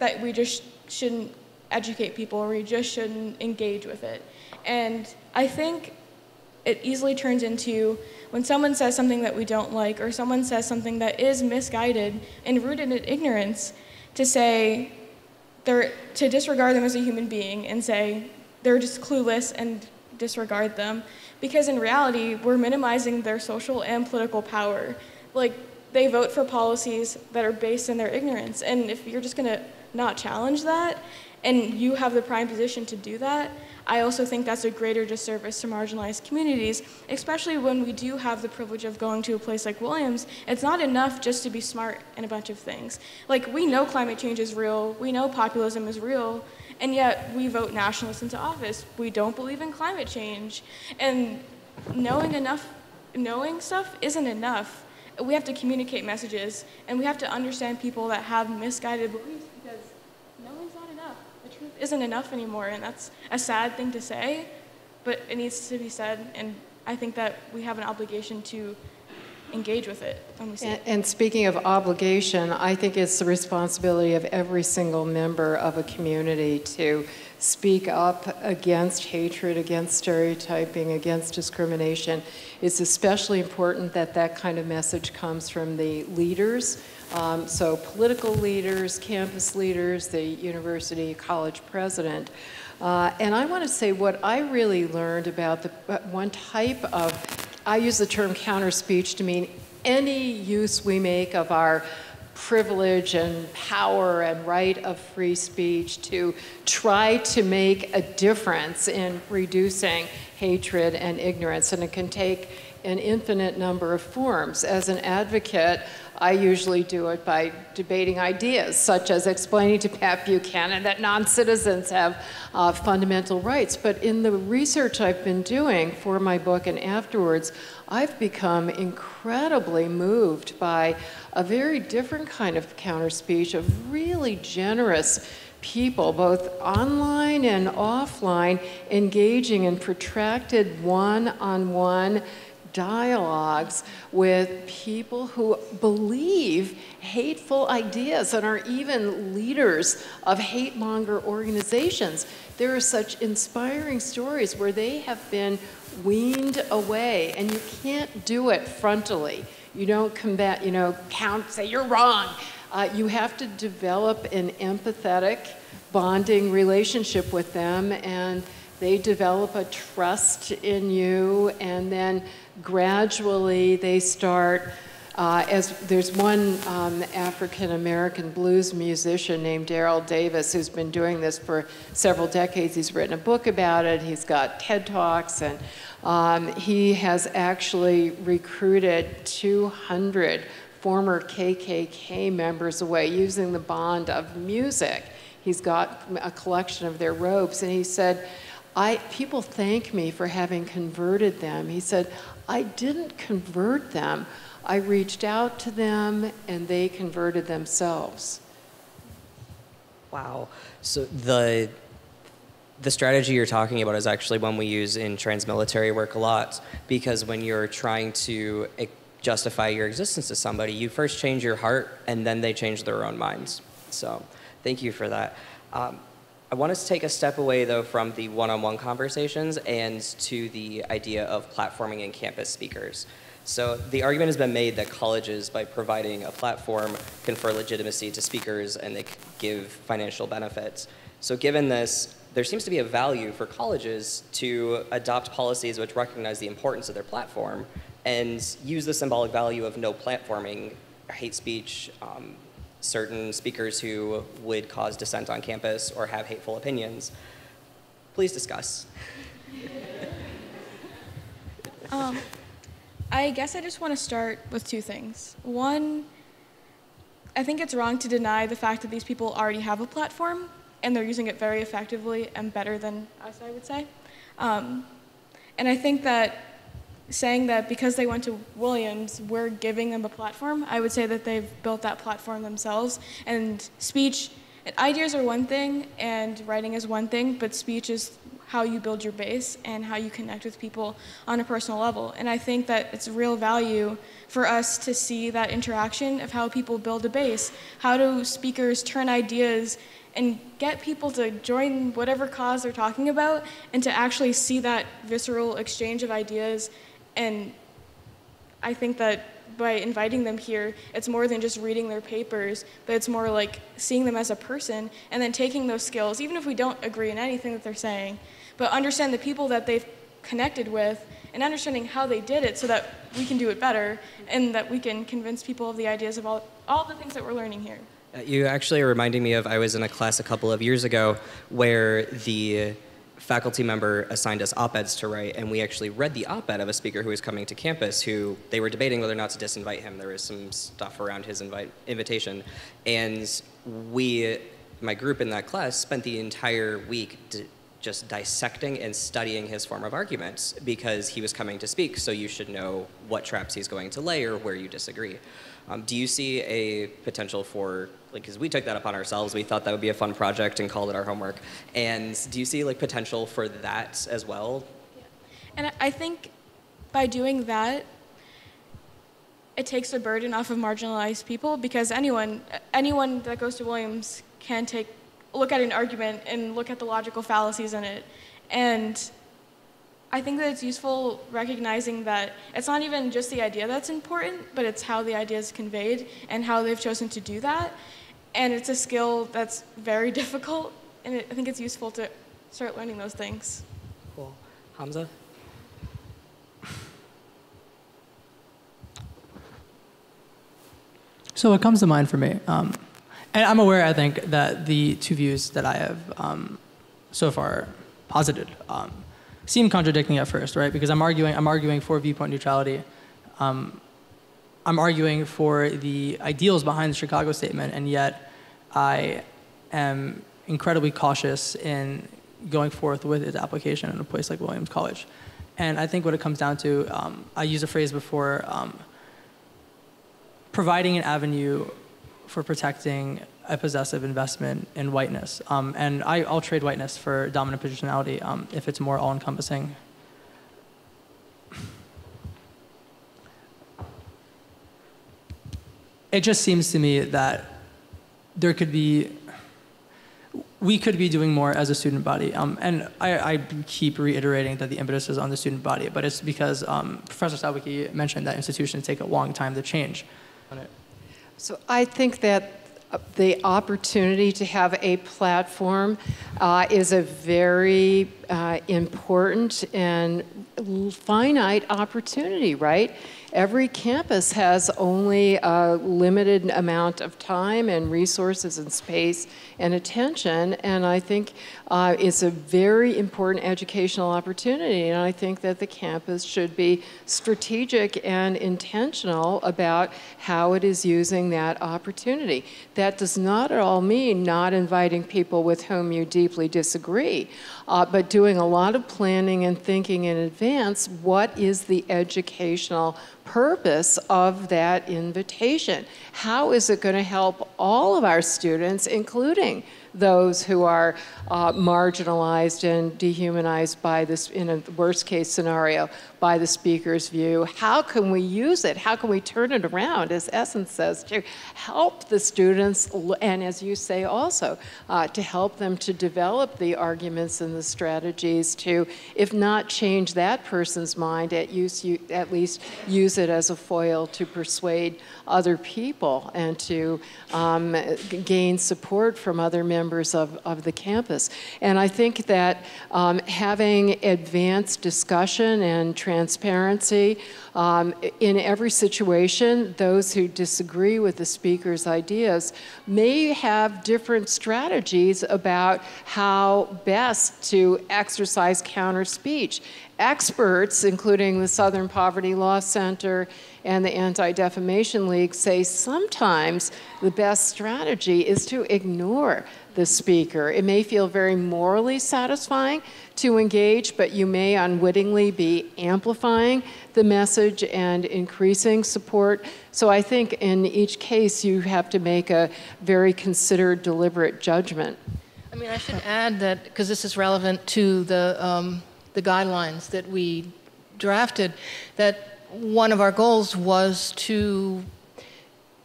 that we just shouldn't educate people, or you just shouldn't engage with it. And I think it easily turns into when someone says something that we don't like, or someone says something that is misguided and rooted in ignorance, to say they're, to disregard them as a human being and say they're just clueless and disregard them. Because in reality, we're minimizing their social and political power. Like, they vote for policies that are based in their ignorance. And if you're just gonna not challenge that, and you have the prime position to do that, I also think that's a greater disservice to marginalized communities, especially when we do have the privilege of going to a place like Williams. It's not enough just to be smart in a bunch of things. Like, we know climate change is real, we know populism is real, and yet we vote nationalists into office. We don't believe in climate change. And knowing enough, knowing stuff isn't enough. We have to communicate messages, and we have to understand people that have misguided beliefs, because knowing's not enough. The truth isn't enough anymore, and that's a sad thing to say, but it needs to be said, and I think that we have an obligation to engage with it when we see it. And speaking of obligation, I think it's the responsibility of every single member of a community to speak up against hatred, against stereotyping, against discrimination. It's especially important that that kind of message comes from the leaders. Um, so political leaders, campus leaders, the university college president. Uh, and I want to say what I really learned about the one type of, I use the term counter speech to mean any use we make of our privilege and power and right of free speech to try to make a difference in reducing hatred and ignorance. And it can take an infinite number of forms. As an advocate, I usually do it by debating ideas, such as explaining to Pat Buchanan that non-citizens have uh, fundamental rights. But in the research I've been doing for my book and afterwards, I've become incredibly moved by a very different kind of counter speech, of really generous people, both online and offline, engaging in protracted one-on-one dialogues with people who believe hateful ideas and are even leaders of hate-monger organizations. There are such inspiring stories where they have been weaned away, and you can't do it frontally. You don't combat, you know, count, say you're wrong. Uh, you have to develop an empathetic, bonding relationship with them, and they develop a trust in you, and then gradually they start, uh, as there's one um, African-American blues musician named Darryl Davis who's been doing this for several decades. He's written a book about it, he's got TED Talks, and um, he has actually recruited two hundred former K K K members away using the bond of music. He's got a collection of their robes, and he said, I, people thank me for having converted them. He said, I didn't convert them. I reached out to them, and they converted themselves. Wow. So the, the strategy you're talking about is actually one we use in trans-military work a lot, because when you're trying to justify your existence to somebody, you first change your heart, and then they change their own minds. So thank you for that. Um, I want us to take a step away, though, from the one-on-one conversations and to the idea of platforming and campus speakers. So the argument has been made that colleges, by providing a platform, confer legitimacy to speakers and they give financial benefits. So given this, there seems to be a value for colleges to adopt policies which recognize the importance of their platform and use the symbolic value of no platforming, hate speech, um, certain speakers who would cause dissent on campus or have hateful opinions. Please discuss. um, I guess I just want to start with two things. One, I think it's wrong to deny the fact that these people already have a platform and they're using it very effectively and better than us, I would say. Um, and I think that saying that because they went to Williams, we're giving them a platform. I would say that they've built that platform themselves. And speech, and ideas are one thing, and writing is one thing, but speech is how you build your base and how you connect with people on a personal level. And I think that it's real value for us to see that interaction of how people build a base. How do speakers turn ideas and get people to join whatever cause they're talking about, and to actually see that visceral exchange of ideas. And I think that by inviting them here, it's more than just reading their papers, but it's more like seeing them as a person and then taking those skills, even if we don't agree in anything that they're saying, but understand the people that they've connected with and understanding how they did it so that we can do it better and that we can convince people of the ideas of all, all the things that we're learning here. Uh, you actually are reminding me of, I was in a class a couple of years ago where the faculty member assigned us op-eds to write, and we actually read the op-ed of a speaker who was coming to campus who they were debating whether or not to disinvite him. There was some stuff around his invite, invitation. And we, my group in that class, spent the entire week d just dissecting and studying his form of arguments because he was coming to speak, so you should know what traps he's going to lay or where you disagree. Um, do you see a potential for, like, because we took that upon ourselves, we thought that would be a fun project and called it our homework, and do you see, like, potential for that as well? Yeah. And I think by doing that, it takes the burden off of marginalized people, because anyone, anyone that goes to Williams can take, look at an argument and look at the logical fallacies in it. And I think that it's useful recognizing that it's not even just the idea that's important, but it's how the idea is conveyed and how they've chosen to do that. And it's a skill that's very difficult, and it, I think it's useful to start learning those things. Cool. Hamza? So what comes to mind for me, um, and I'm aware, I think, that the two views that I have um, so far posited um, seem contradicting at first, right? Because I'm arguing, I'm arguing for viewpoint neutrality. Um, I'm arguing for the ideals behind the Chicago Statement, and yet I am incredibly cautious in going forth with its application in a place like Williams College. And I think what it comes down to, um, I used a phrase before, um, providing an avenue for protecting a possessive investment in whiteness. Um, and I, I'll trade whiteness for dominant positionality um, if it's more all-encompassing. it just seems to me that there could be, we could be doing more as a student body. Um, and I, I keep reiterating that the impetus is on the student body, but it's because um, Professor Sawicki mentioned that institutions take a long time to change. So I think that the opportunity to have a platform uh, is a very uh, important and finite opportunity, right? Every campus has only a limited amount of time and resources and space and attention, and I think uh, it's a very important educational opportunity, and I think that the campus should be strategic and intentional about how it is using that opportunity. That does not at all mean not inviting people with whom you deeply disagree, uh, but doing a lot of planning and thinking in advance, what is the educational purpose of that invitation? How is it going to help all of our students, including those who are uh, marginalized and dehumanized by this, in a worst case scenario, by the speaker's view? How can we use it? How can we turn it around, as Essence says, to help the students, and as you say also, uh, to help them to develop the arguments and the strategies to, if not change that person's mind, at, use, at least use it as a foil to persuade other people and to um, gain support from other members Of, of the campus. And I think that um, having advanced discussion and transparency um, in every situation, those who disagree with the speaker's ideas may have different strategies about how best to exercise counter speech. Experts, including the Southern Poverty Law Center and the Anti-Defamation League, say sometimes the best strategy is to ignore the speaker. It may feel very morally satisfying to engage, but you may unwittingly be amplifying the message and increasing support. So I think in each case you have to make a very considered, deliberate judgment. I mean, I should add that, because this is relevant to the um, the guidelines that we drafted, that one of our goals was to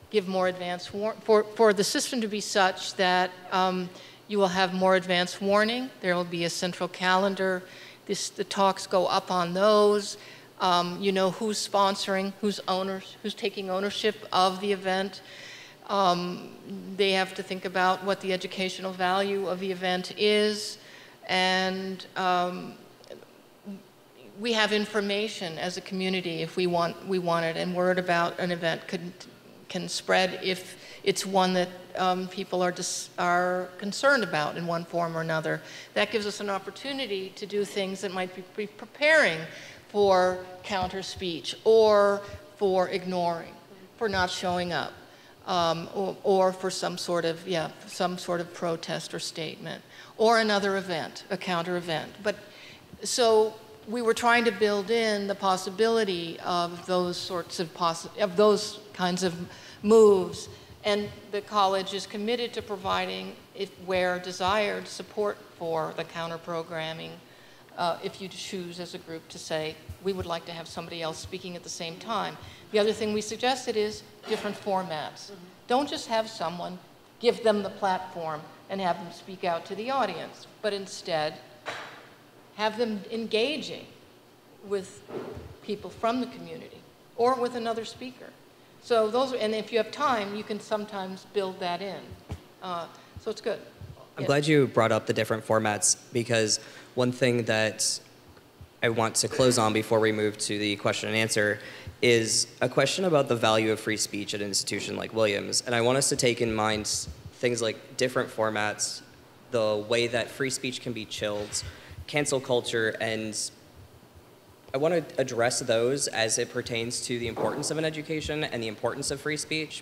give more advance war for, for the system to be such that um, you will have more advance warning. There will be a central calendar. This, the talks go up on those. Um, you know who's sponsoring, who's owners, who's taking ownership of the event. Um, they have to think about what the educational value of the event is, and um, we have information as a community if we want, we want it, and word about an event could, can spread if it's one that um, people are, dis are concerned about in one form or another. That gives us an opportunity to do things that might be, be preparing for counter speech, or for ignoring, for not showing up, um, or, or for some sort of, yeah, some sort of protest or statement, or another event, a counter event. But so, we were trying to build in the possibility of those sorts of possi of those kinds of moves, and the college is committed to providing, if where desired, support for the counter programming. Uh, if you choose as a group to say, we would like to have somebody else speaking at the same time. The other thing we suggested is different formats. Mm-hmm. Don't just have someone, give them the platform and have them speak out to the audience, but instead have them engaging with people from the community or with another speaker. So those, and if you have time, you can sometimes build that in. Uh, so it's good. I'm yeah. glad you brought up the different formats, because one thing that I want to close on before we move to the question and answer is a question about the value of free speech at an institution like Williams. And I want us to take in mind things like different formats, the way that free speech can be chilled, cancel culture, and I want to address those as it pertains to the importance of an education and the importance of free speech,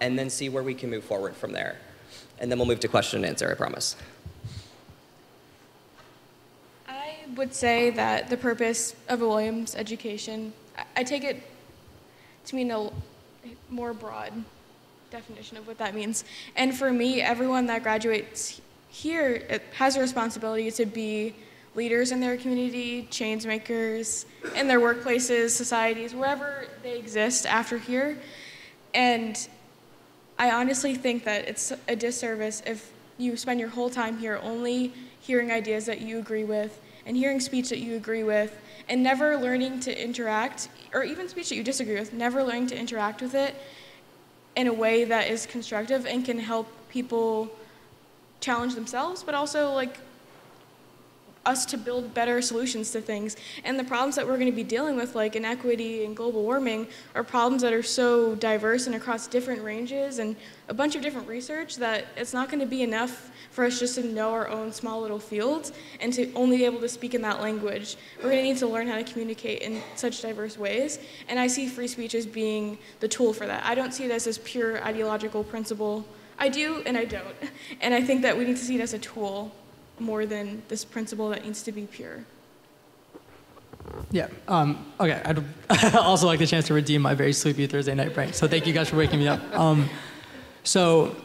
and then see where we can move forward from there. And then we'll move to question and answer, I promise. I would say that the purpose of a Williams education, I take it to mean a more broad definition of what that means. And for me, everyone that graduates here has a responsibility to be leaders in their community, change makers, in their workplaces, societies, wherever they exist after here. And I honestly think that it's a disservice if you spend your whole time here only hearing ideas that you agree with and hearing speech that you agree with and never learning to interact, or even speech that you disagree with, never learning to interact with it in a way that is constructive and can help people challenge themselves, but also like us to build better solutions to things. And the problems that we're going to be dealing with, like inequity and global warming, are problems that are so diverse and across different ranges and a bunch of different research that it's not going to be enough for us just to know our own small little fields and to only be able to speak in that language. We're going to need to learn how to communicate in such diverse ways. And I see free speech as being the tool for that. I don't see it as this pure ideological principle. I do and I don't. And I think that we need to see it as a tool more than this principle that needs to be pure. Yeah, um, okay, I'd also like the chance to redeem my very sleepy Thursday night brain, so thank you guys for waking me up. Um, so,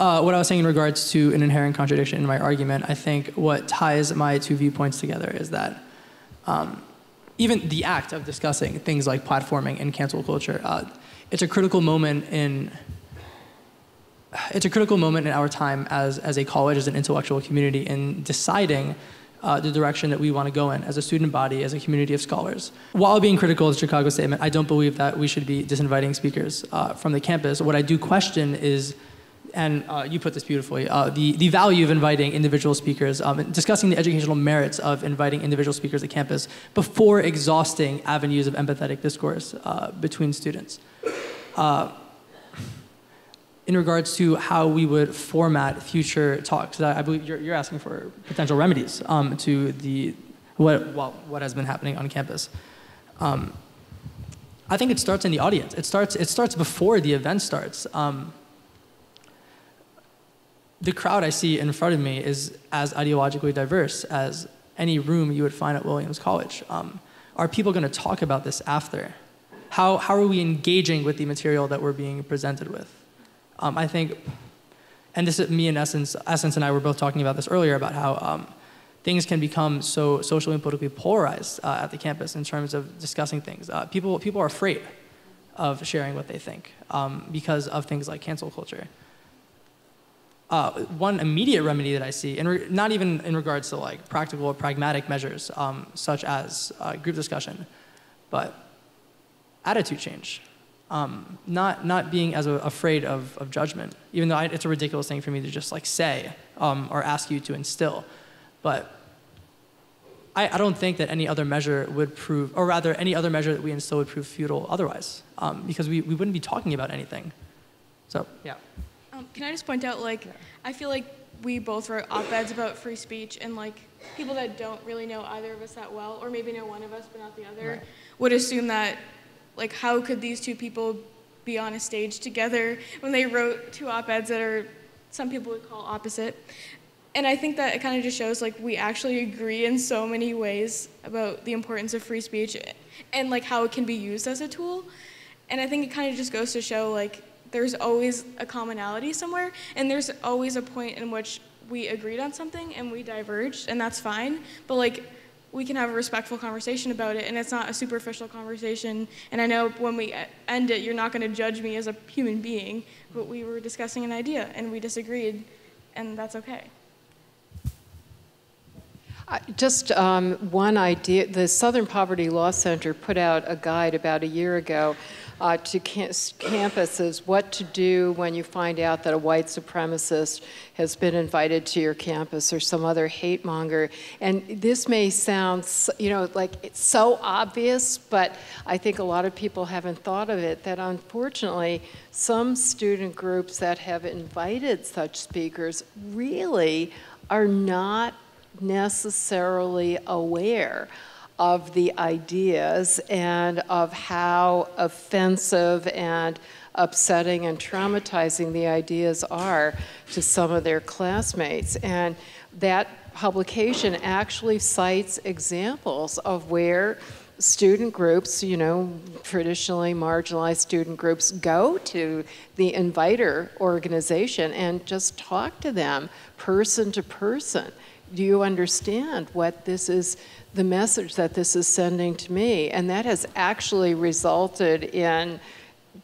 uh, what I was saying in regards to an inherent contradiction in my argument, I think what ties my two viewpoints together is that um, even the act of discussing things like platforming and cancel culture, uh, it's a critical moment in It's a critical moment in our time as, as a college, as an intellectual community, in deciding uh, the direction that we want to go in as a student body, as a community of scholars. While being critical of the Chicago Statement, I don't believe that we should be disinviting speakers uh, from the campus. What I do question is, and uh, you put this beautifully, uh, the, the value of inviting individual speakers, um, and discussing the educational merits of inviting individual speakers to campus before exhausting avenues of empathetic discourse uh, between students. Uh, in regards to how we would format future talks. I believe you're, you're asking for potential remedies um, to the, what, well, what has been happening on campus. Um, I think it starts in the audience. It starts, it starts before the event starts. Um, the crowd I see in front of me is as ideologically diverse as any room you would find at Williams College. Um, are people gonna talk about this after? How, how are we engaging with the material that we're being presented with? Um, I think, and this is me and Essence, Essence and I were both talking about this earlier, about how um, things can become so socially and politically polarized uh, at the campus in terms of discussing things. Uh, people, people are afraid of sharing what they think um, because of things like cancel culture. Uh, one immediate remedy that I see, and not even in regards to like practical or pragmatic measures um, such as uh, group discussion, but attitude change. Um, not, not being as a, afraid of, of judgment, even though I, it's a ridiculous thing for me to just like say um, or ask you to instill. But I, I don't think that any other measure would prove, or rather any other measure that we instill would prove futile otherwise, um, because we, we wouldn't be talking about anything. So, yeah. Um, can I just point out, like, yeah. I feel like we both wrote op-eds about free speech, and like people that don't really know either of us that well, or maybe know one of us but not the other, right, would assume that like, how could these two people be on a stage together when they wrote two op-eds that are, some people would call opposite? And I think that it kind of just shows, like, we actually agree in so many ways about the importance of free speech and, like, how it can be used as a tool. And I think it kind of just goes to show, like, there's always a commonality somewhere, and there's always a point in which we agreed on something and we diverged, and that's fine, but, like, we can have a respectful conversation about it, and it's not a superficial conversation. And I know when we end it, you're not gonna judge me as a human being, but we were discussing an idea and we disagreed, and that's okay. Uh, just um, one idea, the Southern Poverty Law Center put out a guide about a year ago uh, to cam campuses, what to do when you find out that a white supremacist has been invited to your campus or some other hate monger. And this may sound, you know, like it's so obvious, but I think a lot of people haven't thought of it, that unfortunately some student groups that have invited such speakers really are not necessarily aware of the ideas and of how offensive and upsetting and traumatizing the ideas are to some of their classmates. And that publication actually cites examples of where student groups, you know, traditionally marginalized student groups, go to the inviter organization and just talk to them person to person. Do you understand what this is, the message that this is sending to me? And that has actually resulted in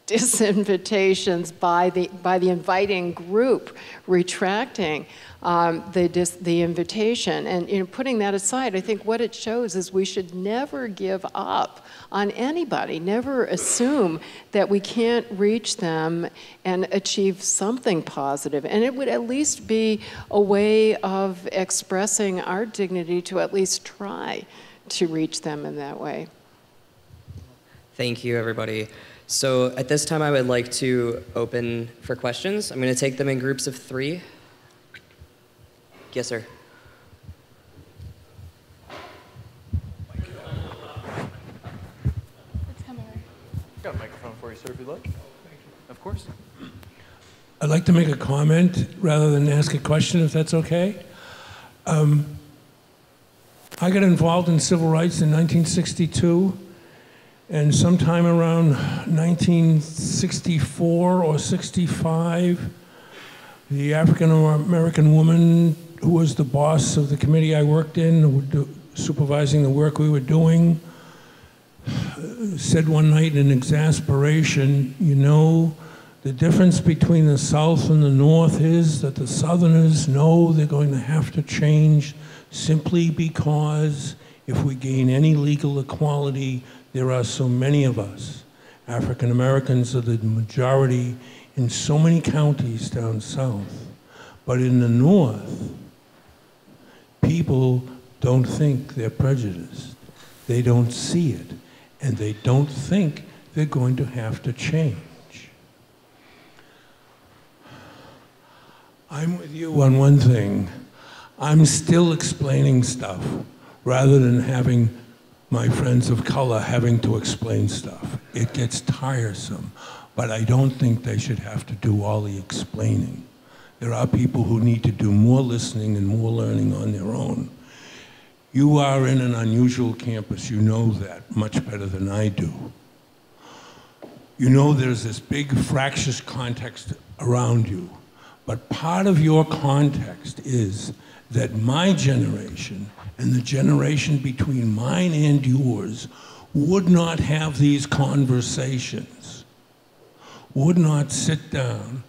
disinvitations by the, by the inviting group retracting um, the, dis, the invitation. And you know, putting that aside, I think what it shows is we should never give up on anybody, never assume that we can't reach them and achieve something positive. And it would at least be a way of expressing our dignity to at least try to reach them in that way. Thank you, everybody. So at this time, I would like to open for questions. I'm going to take them in groups of three. Yes, sir. Let's come over. Got a microphone for you, sir, if you'd like. Of course. I'd like to make a comment rather than ask a question, if that's okay. Um, I got involved in civil rights in nineteen sixty-two. And sometime around nineteen sixty-four or sixty-five, the African-American woman who was the boss of the committee I worked in, supervising the work we were doing, said one night in exasperation, you know, the difference between the South and the North is that the Southerners know they're going to have to change simply because if we gain any legal equality, there are so many of us. African Americans are the majority in so many counties down south. But in the North, people don't think they're prejudiced. They don't see it. And they don't think they're going to have to change. I'm with you on one thing. I'm still explaining stuff rather than having my friends of color having to explain stuff. It gets tiresome, but I don't think they should have to do all the explaining. There are people who need to do more listening and more learning on their own. You are in an unusual campus, you know that much better than I do. You know there's this big fractious context around you, but part of your context is that my generation and the generation between mine and yours would not have these conversations, would not sit down,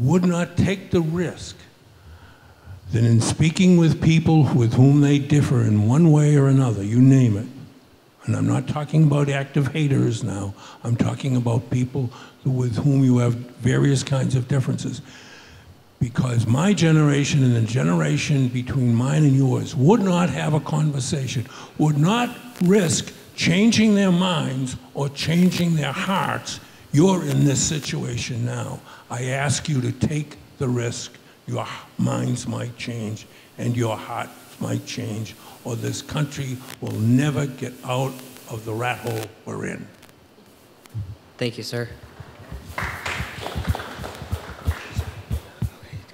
would not take the risk that in speaking with people with whom they differ in one way or another, you name it, and I'm not talking about active haters now, I'm talking about people with whom you have various kinds of differences. Because my generation and the generation between mine and yours would not have a conversation, would not risk changing their minds or changing their hearts. You're in this situation now. I ask you to take the risk. Your minds might change and your hearts might change, or this country will never get out of the rat hole we're in. Thank you, sir.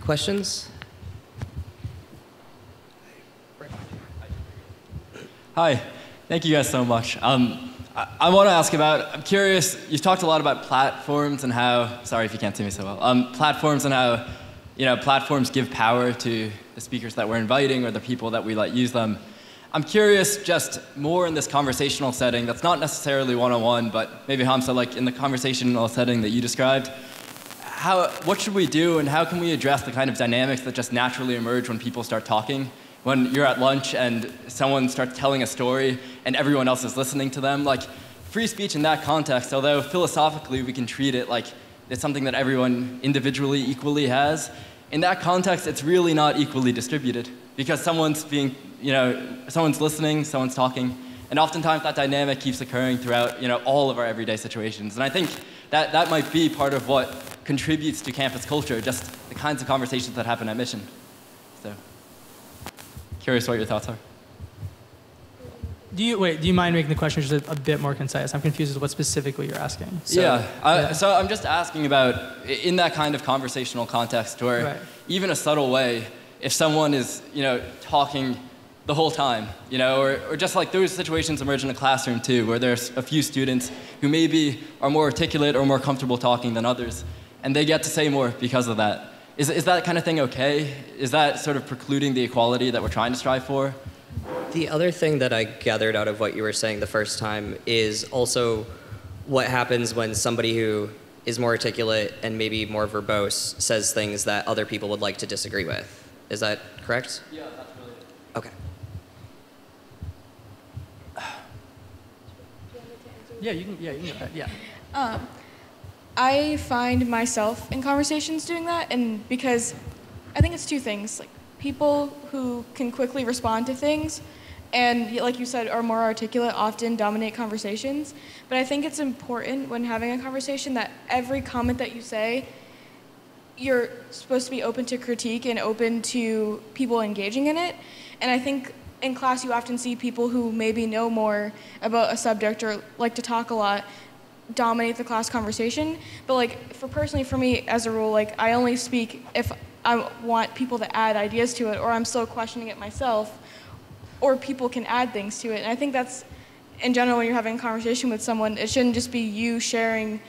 Questions? Hi, thank you guys so much. Um, I, I want to ask about, I'm curious, you've talked a lot about platforms and how, sorry if you can't see me so well, um, platforms and how, you know, platforms give power to the speakers that we're inviting or the people that we let use them. I'm curious just more in this conversational setting that's not necessarily one-on-one, but maybe Hamza, like in the conversational setting that you described, How, what should we do and how can we address the kind of dynamics that just naturally emerge when people start talking? When you're at lunch and someone starts telling a story and everyone else is listening to them, like free speech in that context, although philosophically we can treat it like it's something that everyone individually equally has, in that context it's really not equally distributed because someone's being, you know, someone's listening, someone's talking, and oftentimes that dynamic keeps occurring throughout, you know, all of our everyday situations. And I think that, that might be part of what contributes to campus culture, just the kinds of conversations that happen at Mission. So, curious what your thoughts are. Do you, wait, do you mind making the question just a, a bit more concise? I'm confused as to what specifically you're asking. So, yeah, I, yeah, so I'm just asking about, in that kind of conversational context where right. even a subtle way, if someone is, you know, talking the whole time, you know, or, or just like those situations emerge in a classroom too, where there's a few students who maybe are more articulate or more comfortable talking than others, and they get to say more because of that. Is, is that kind of thing okay? Is that sort of precluding the equality that we're trying to strive for? The other thing that I gathered out of what you were saying the first time is also what happens when somebody who is more articulate and maybe more verbose, says things that other people would like to disagree with. Is that correct? Yeah, that's really it. Okay. Yeah, you can, yeah, you can, yeah. Um, I find myself in conversations doing that, and because I think it's two things, like people who can quickly respond to things and, like you said, are more articulate often dominate conversations, but I think it's important when having a conversation that every comment that you say, you're supposed to be open to critique and open to people engaging in it, and I think in class you often see people who maybe know more about a subject or like to talk a lot dominate the class conversation, but like for personally for me as a rule, like I only speak if I want people to add ideas to it, or I'm still questioning it myself, or people can add things to it. And I think that's in general when you're having a conversation with someone, it shouldn't just be you sharing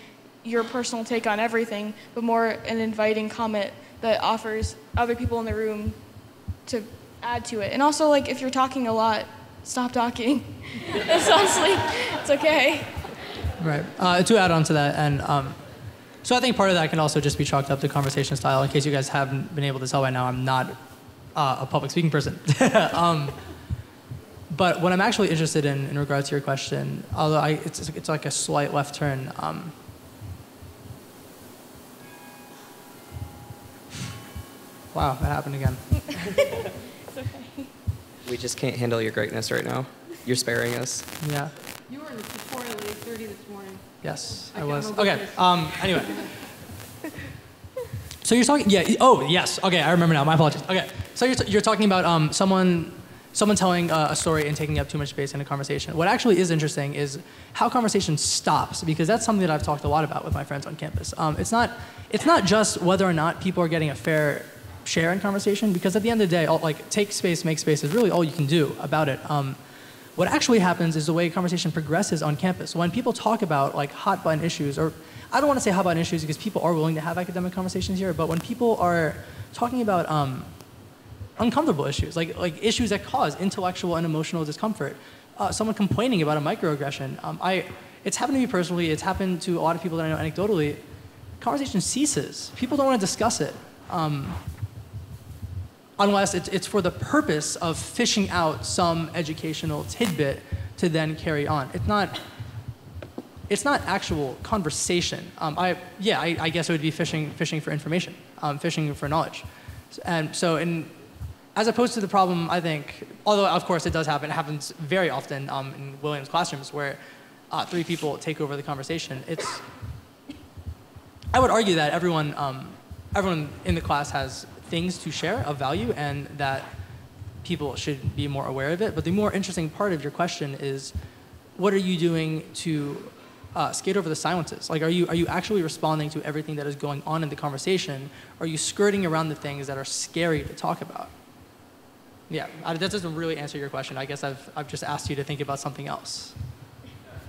your personal take on everything, but more an inviting comment that offers other people in the room to add to it. And also, like, if you're talking a lot, stop talking. That's honestly, it's okay. Right. Uh, to add on to that, and um, so I think part of that can also just be chalked up to conversation style. In case you guys haven't been able to tell by now, I'm not uh, a public speaking person. um, but what I'm actually interested in, in regards to your question, although I, it's, it's like a slight left turn. Um, wow, that happened again. It's okay. We just can't handle your greatness right now. You're sparing us. Yeah. You were in the tutorial at eight thirty this morning. Yes, I, I was. Okay, um, anyway. So you're talking, yeah, oh, yes. Okay, I remember now, my apologies. Okay, so you're, t you're talking about um, someone, someone telling uh, a story and taking up too much space in a conversation. What actually is interesting is how conversation stops, because that's something that I've talked a lot about with my friends on campus. Um, it's not, it's not just whether or not people are getting a fair share in conversation, because at the end of the day, all, like, take space, make space is really all you can do about it. Um, What actually happens is the way conversation progresses on campus. When people talk about like hot button issues, or I don't want to say hot button issues because people are willing to have academic conversations here, but when people are talking about um, uncomfortable issues, like, like issues that cause intellectual and emotional discomfort, uh, someone complaining about a microaggression, um, I, it's happened to me personally, it's happened to a lot of people that I know anecdotally, conversation ceases. People don't want to discuss it. Um, Unless it's, it's for the purpose of fishing out some educational tidbit to then carry on. It's not, it's not actual conversation. Um, I, yeah, I, I guess it would be fishing, fishing for information, um, fishing for knowledge. And so in, as opposed to the problem, I think, although of course it does happen, it happens very often um, in Williams classrooms where uh, three people take over the conversation. It's, I would argue that everyone, um, everyone in the class has things to share of value and that people should be more aware of it. But the more interesting part of your question is, what are you doing to uh, skate over the silences? Like, are you, are you actually responding to everything that is going on in the conversation? Are you skirting around the things that are scary to talk about? Yeah, I, that doesn't really answer your question. I guess I've, I've just asked you to think about something else.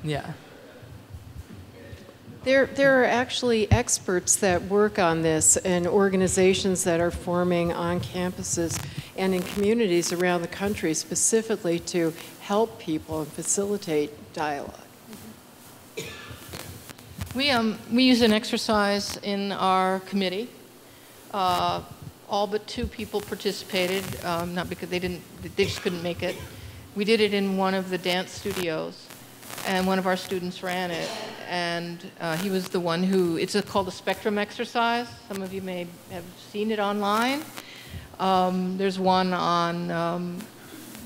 Yeah. There, there are actually experts that work on this and organizations that are forming on campuses and in communities around the country specifically to help people and facilitate dialogue. We, um, we use an exercise in our committee. Uh, all but two people participated, um, not because they didn't, they just couldn't make it. We did it in one of the dance studios, and one of our students ran it. And uh, he was the one who, it's a, called a spectrum exercise. Some of you may have seen it online. Um, there's one on, um,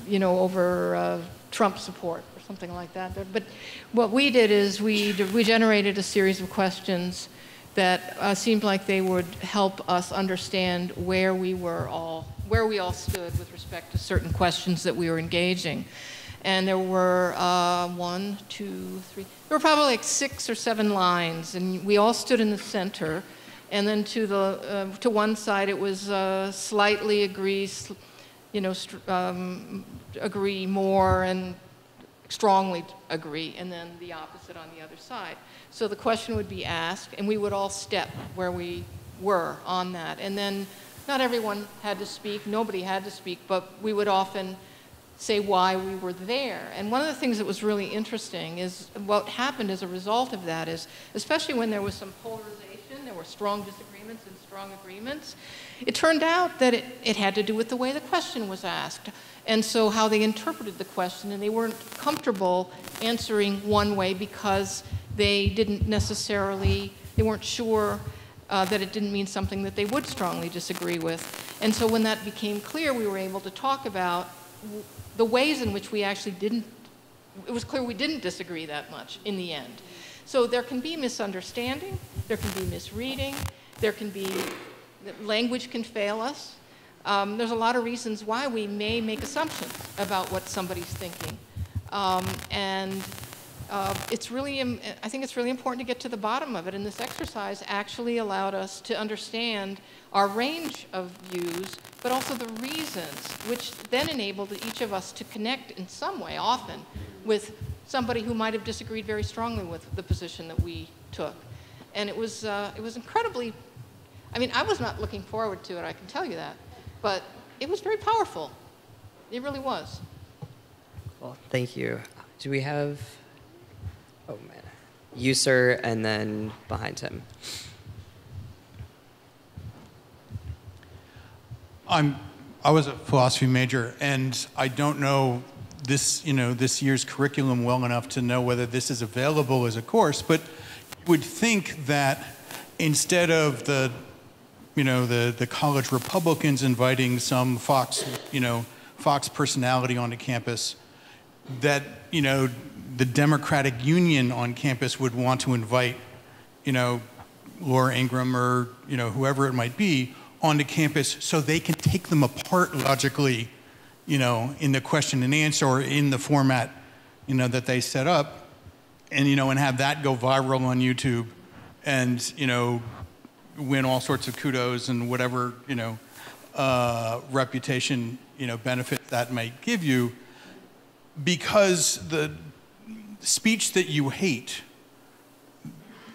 you know, over uh, Trump support or something like that. But what we did is we, we generated a series of questions that uh, seemed like they would help us understand where we were all, where we all stood with respect to certain questions that we were engaging. And there were uh, one, two, three, there were probably like six or seven lines, and we all stood in the center. And then to the uh, to one side, it was uh, slightly agree, sl you know, um, agree more, and strongly agree, and then the opposite on the other side. So the question would be asked, and we would all step where we were on that. And then not everyone had to speak, nobody had to speak, but we would often say why we were there. And one of the things that was really interesting is what happened as a result of that is, especially when there was some polarization, there were strong disagreements and strong agreements, it turned out that it, it had to do with the way the question was asked. And so how they interpreted the question, and they weren't comfortable answering one way because they didn't necessarily, they weren't sure uh, that it didn't mean something that they would strongly disagree with. And so when that became clear, we were able to talk about the ways in which we actually didn't, it was clear we didn't disagree that much in the end. So there can be misunderstanding, there can be misreading, there can be, language can fail us. Um, there's a lot of reasons why we may make assumptions about what somebody's thinking. Um, and uh, it's really, I think it's really important to get to the bottom of it. And this exercise actually allowed us to understand our range of views, but also the reasons, which then enabled each of us to connect in some way, often, with somebody who might have disagreed very strongly with the position that we took. And it was, uh, it was incredibly, I mean, I was not looking forward to it, I can tell you that. But it was very powerful. It really was. Well, thank you. Do we have, oh man, you sir, and then behind him. I'm, I was a philosophy major, and I don't know this, you know, this year's curriculum well enough to know whether this is available as a course, but you would think that instead of the you know, the, the college Republicans inviting some Fox, you know, Fox personality onto campus, that, you know, the Democratic Union on campus would want to invite, you know, Laura Ingraham or, you know, whoever it might be onto campus so they can take them apart logically, you know, in the question and answer or in the format, you know, that they set up and, you know, and have that go viral on YouTube and, you know, win all sorts of kudos and whatever, you know, uh, reputation, you know, benefit that might give you, because the speech that you hate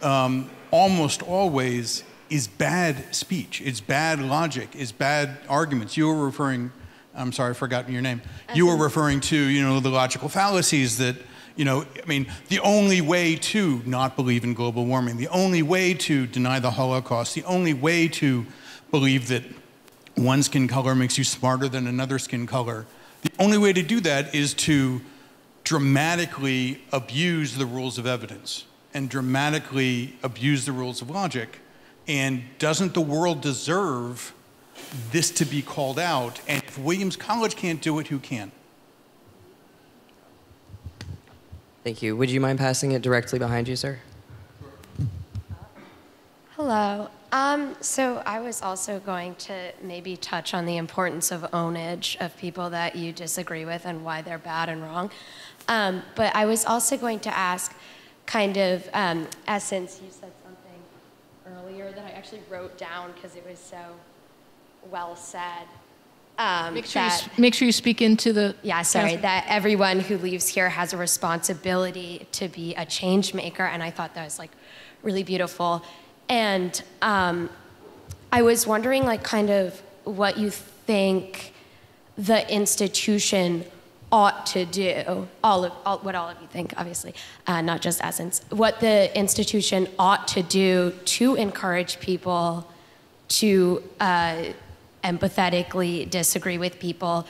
um, almost always is bad speech. It's bad logic. It's bad arguments. You were referring, I'm sorry, I've forgotten your name. You were referring to, you know, the logical fallacies that, you know, I mean, the only way to not believe in global warming, the only way to deny the Holocaust, the only way to believe that one skin color makes you smarter than another skin color, the only way to do that is to dramatically abuse the rules of evidence and dramatically abuse the rules of logic. And doesn't the world deserve this to be called out? And if Williams College can't do it, who can? Thank you. Would you mind passing it directly behind you, sir? Hello. Um, so I was also going to maybe touch on the importance of ownage of people that you disagree with and why they're bad and wrong. Um, but I was also going to ask kind of, um, Essence, you said something earlier that I actually wrote down because it was so well said. Um, make, sure that, you, make sure you speak into the... Yeah, sorry, answer. That everyone who leaves here has a responsibility to be a change maker, and I thought that was like really beautiful. And um, I was wondering like kind of what you think the institution ought to do, all of, all, what all of you think, obviously, uh, not just Essence, what the institution ought to do to encourage people to... Uh, empathetically disagree with people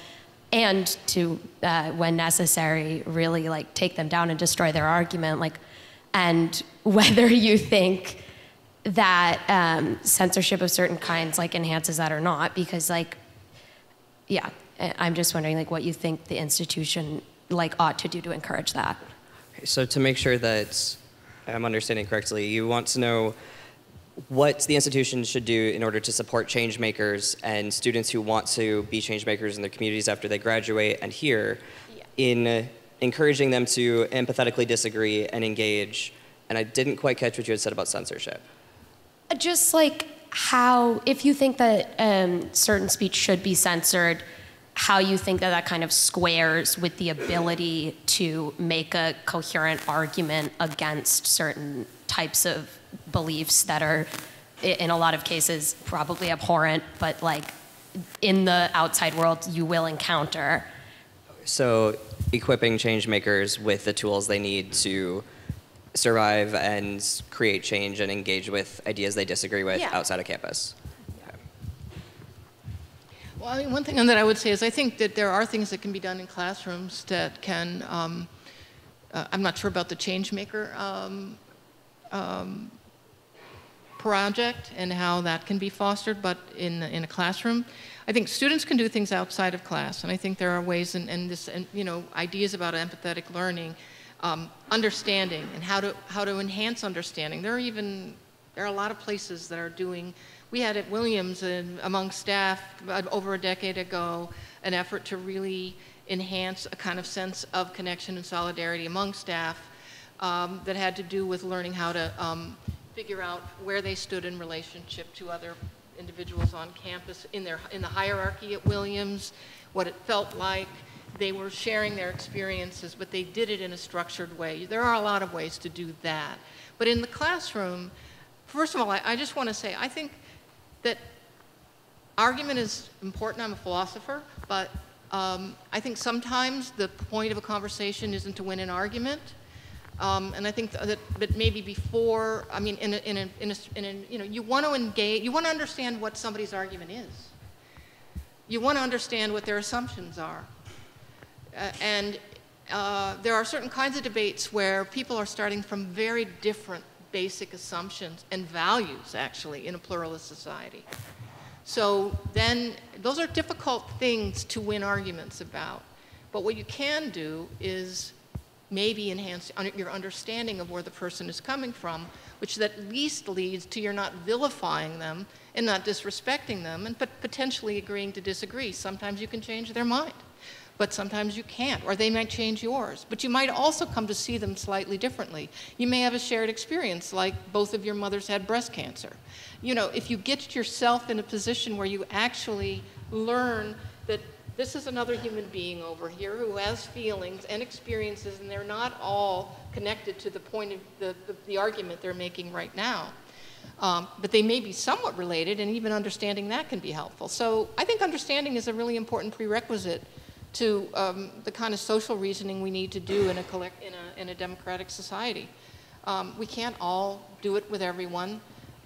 and to, uh, when necessary, really like take them down and destroy their argument. Like, and whether you think that um, censorship of certain kinds like enhances that or not, because like, yeah, I'm just wondering like what you think the institution like ought to do to encourage that. Okay, so to make sure that I'm understanding correctly, you want to know what the institution should do in order to support change makers and students who want to be change makers in their communities after they graduate and here, yeah, in encouraging them to empathetically disagree and engage. And I didn't quite catch what you had said about censorship. Just like how, if you think that um, certain speech should be censored, how you think that that kind of squares with the ability to make a coherent argument against certain types of beliefs that are, in a lot of cases, probably abhorrent, but like in the outside world you will encounter. So equipping change makers with the tools they need to survive and create change and engage with ideas they disagree with yeah. outside of campus. Yeah. Well, I mean, one thing that I would say is I think that there are things that can be done in classrooms that can, um, uh, I'm not sure about the change maker um, um, project and how that can be fostered, but in, in a classroom, I think students can do things outside of class, and I think there are ways and, and this, and, you know, ideas about empathetic learning, um, understanding, and how to how to enhance understanding. There are even there are a lot of places that are doing. We had at Williams and among staff over a decade ago an effort to really enhance a kind of sense of connection and solidarity among staff um, that had to do with learning how to um, figure out where they stood in relationship to other individuals on campus in their in the hierarchy at Williams, what it felt like. They were sharing their experiences, but they did it in a structured way. There are a lot of ways to do that. But in the classroom, first of all, I, I just want to say, I think that argument is important. I'm a philosopher, but um, I think sometimes the point of a conversation isn't to win an argument. Um, and I think that, that maybe before, I mean, in a, in a, in a, in a, you know, you want to engage, you want to understand what somebody's argument is. You want to understand what their assumptions are. Uh, and uh, there are certain kinds of debates where people are starting from very different basic assumptions and values, actually, in a pluralist society. So then, those are difficult things to win arguments about. But what you can do is maybe enhance your understanding of where the person is coming from, which at least leads to you're not vilifying them and not disrespecting them and pot- potentially agreeing to disagree. Sometimes you can change their mind, but sometimes you can't, or they might change yours. But you might also come to see them slightly differently. You may have a shared experience, like both of your mothers had breast cancer. You know, if you get yourself in a position where you actually learn that this is another human being over here who has feelings and experiences, and they're not all connected to the point of the, the, the argument they're making right now. Um, but they may be somewhat related, and even understanding that can be helpful. So I think understanding is a really important prerequisite to um, the kind of social reasoning we need to do in a, collect, in a, in a democratic society. Um, we can't all do it with everyone,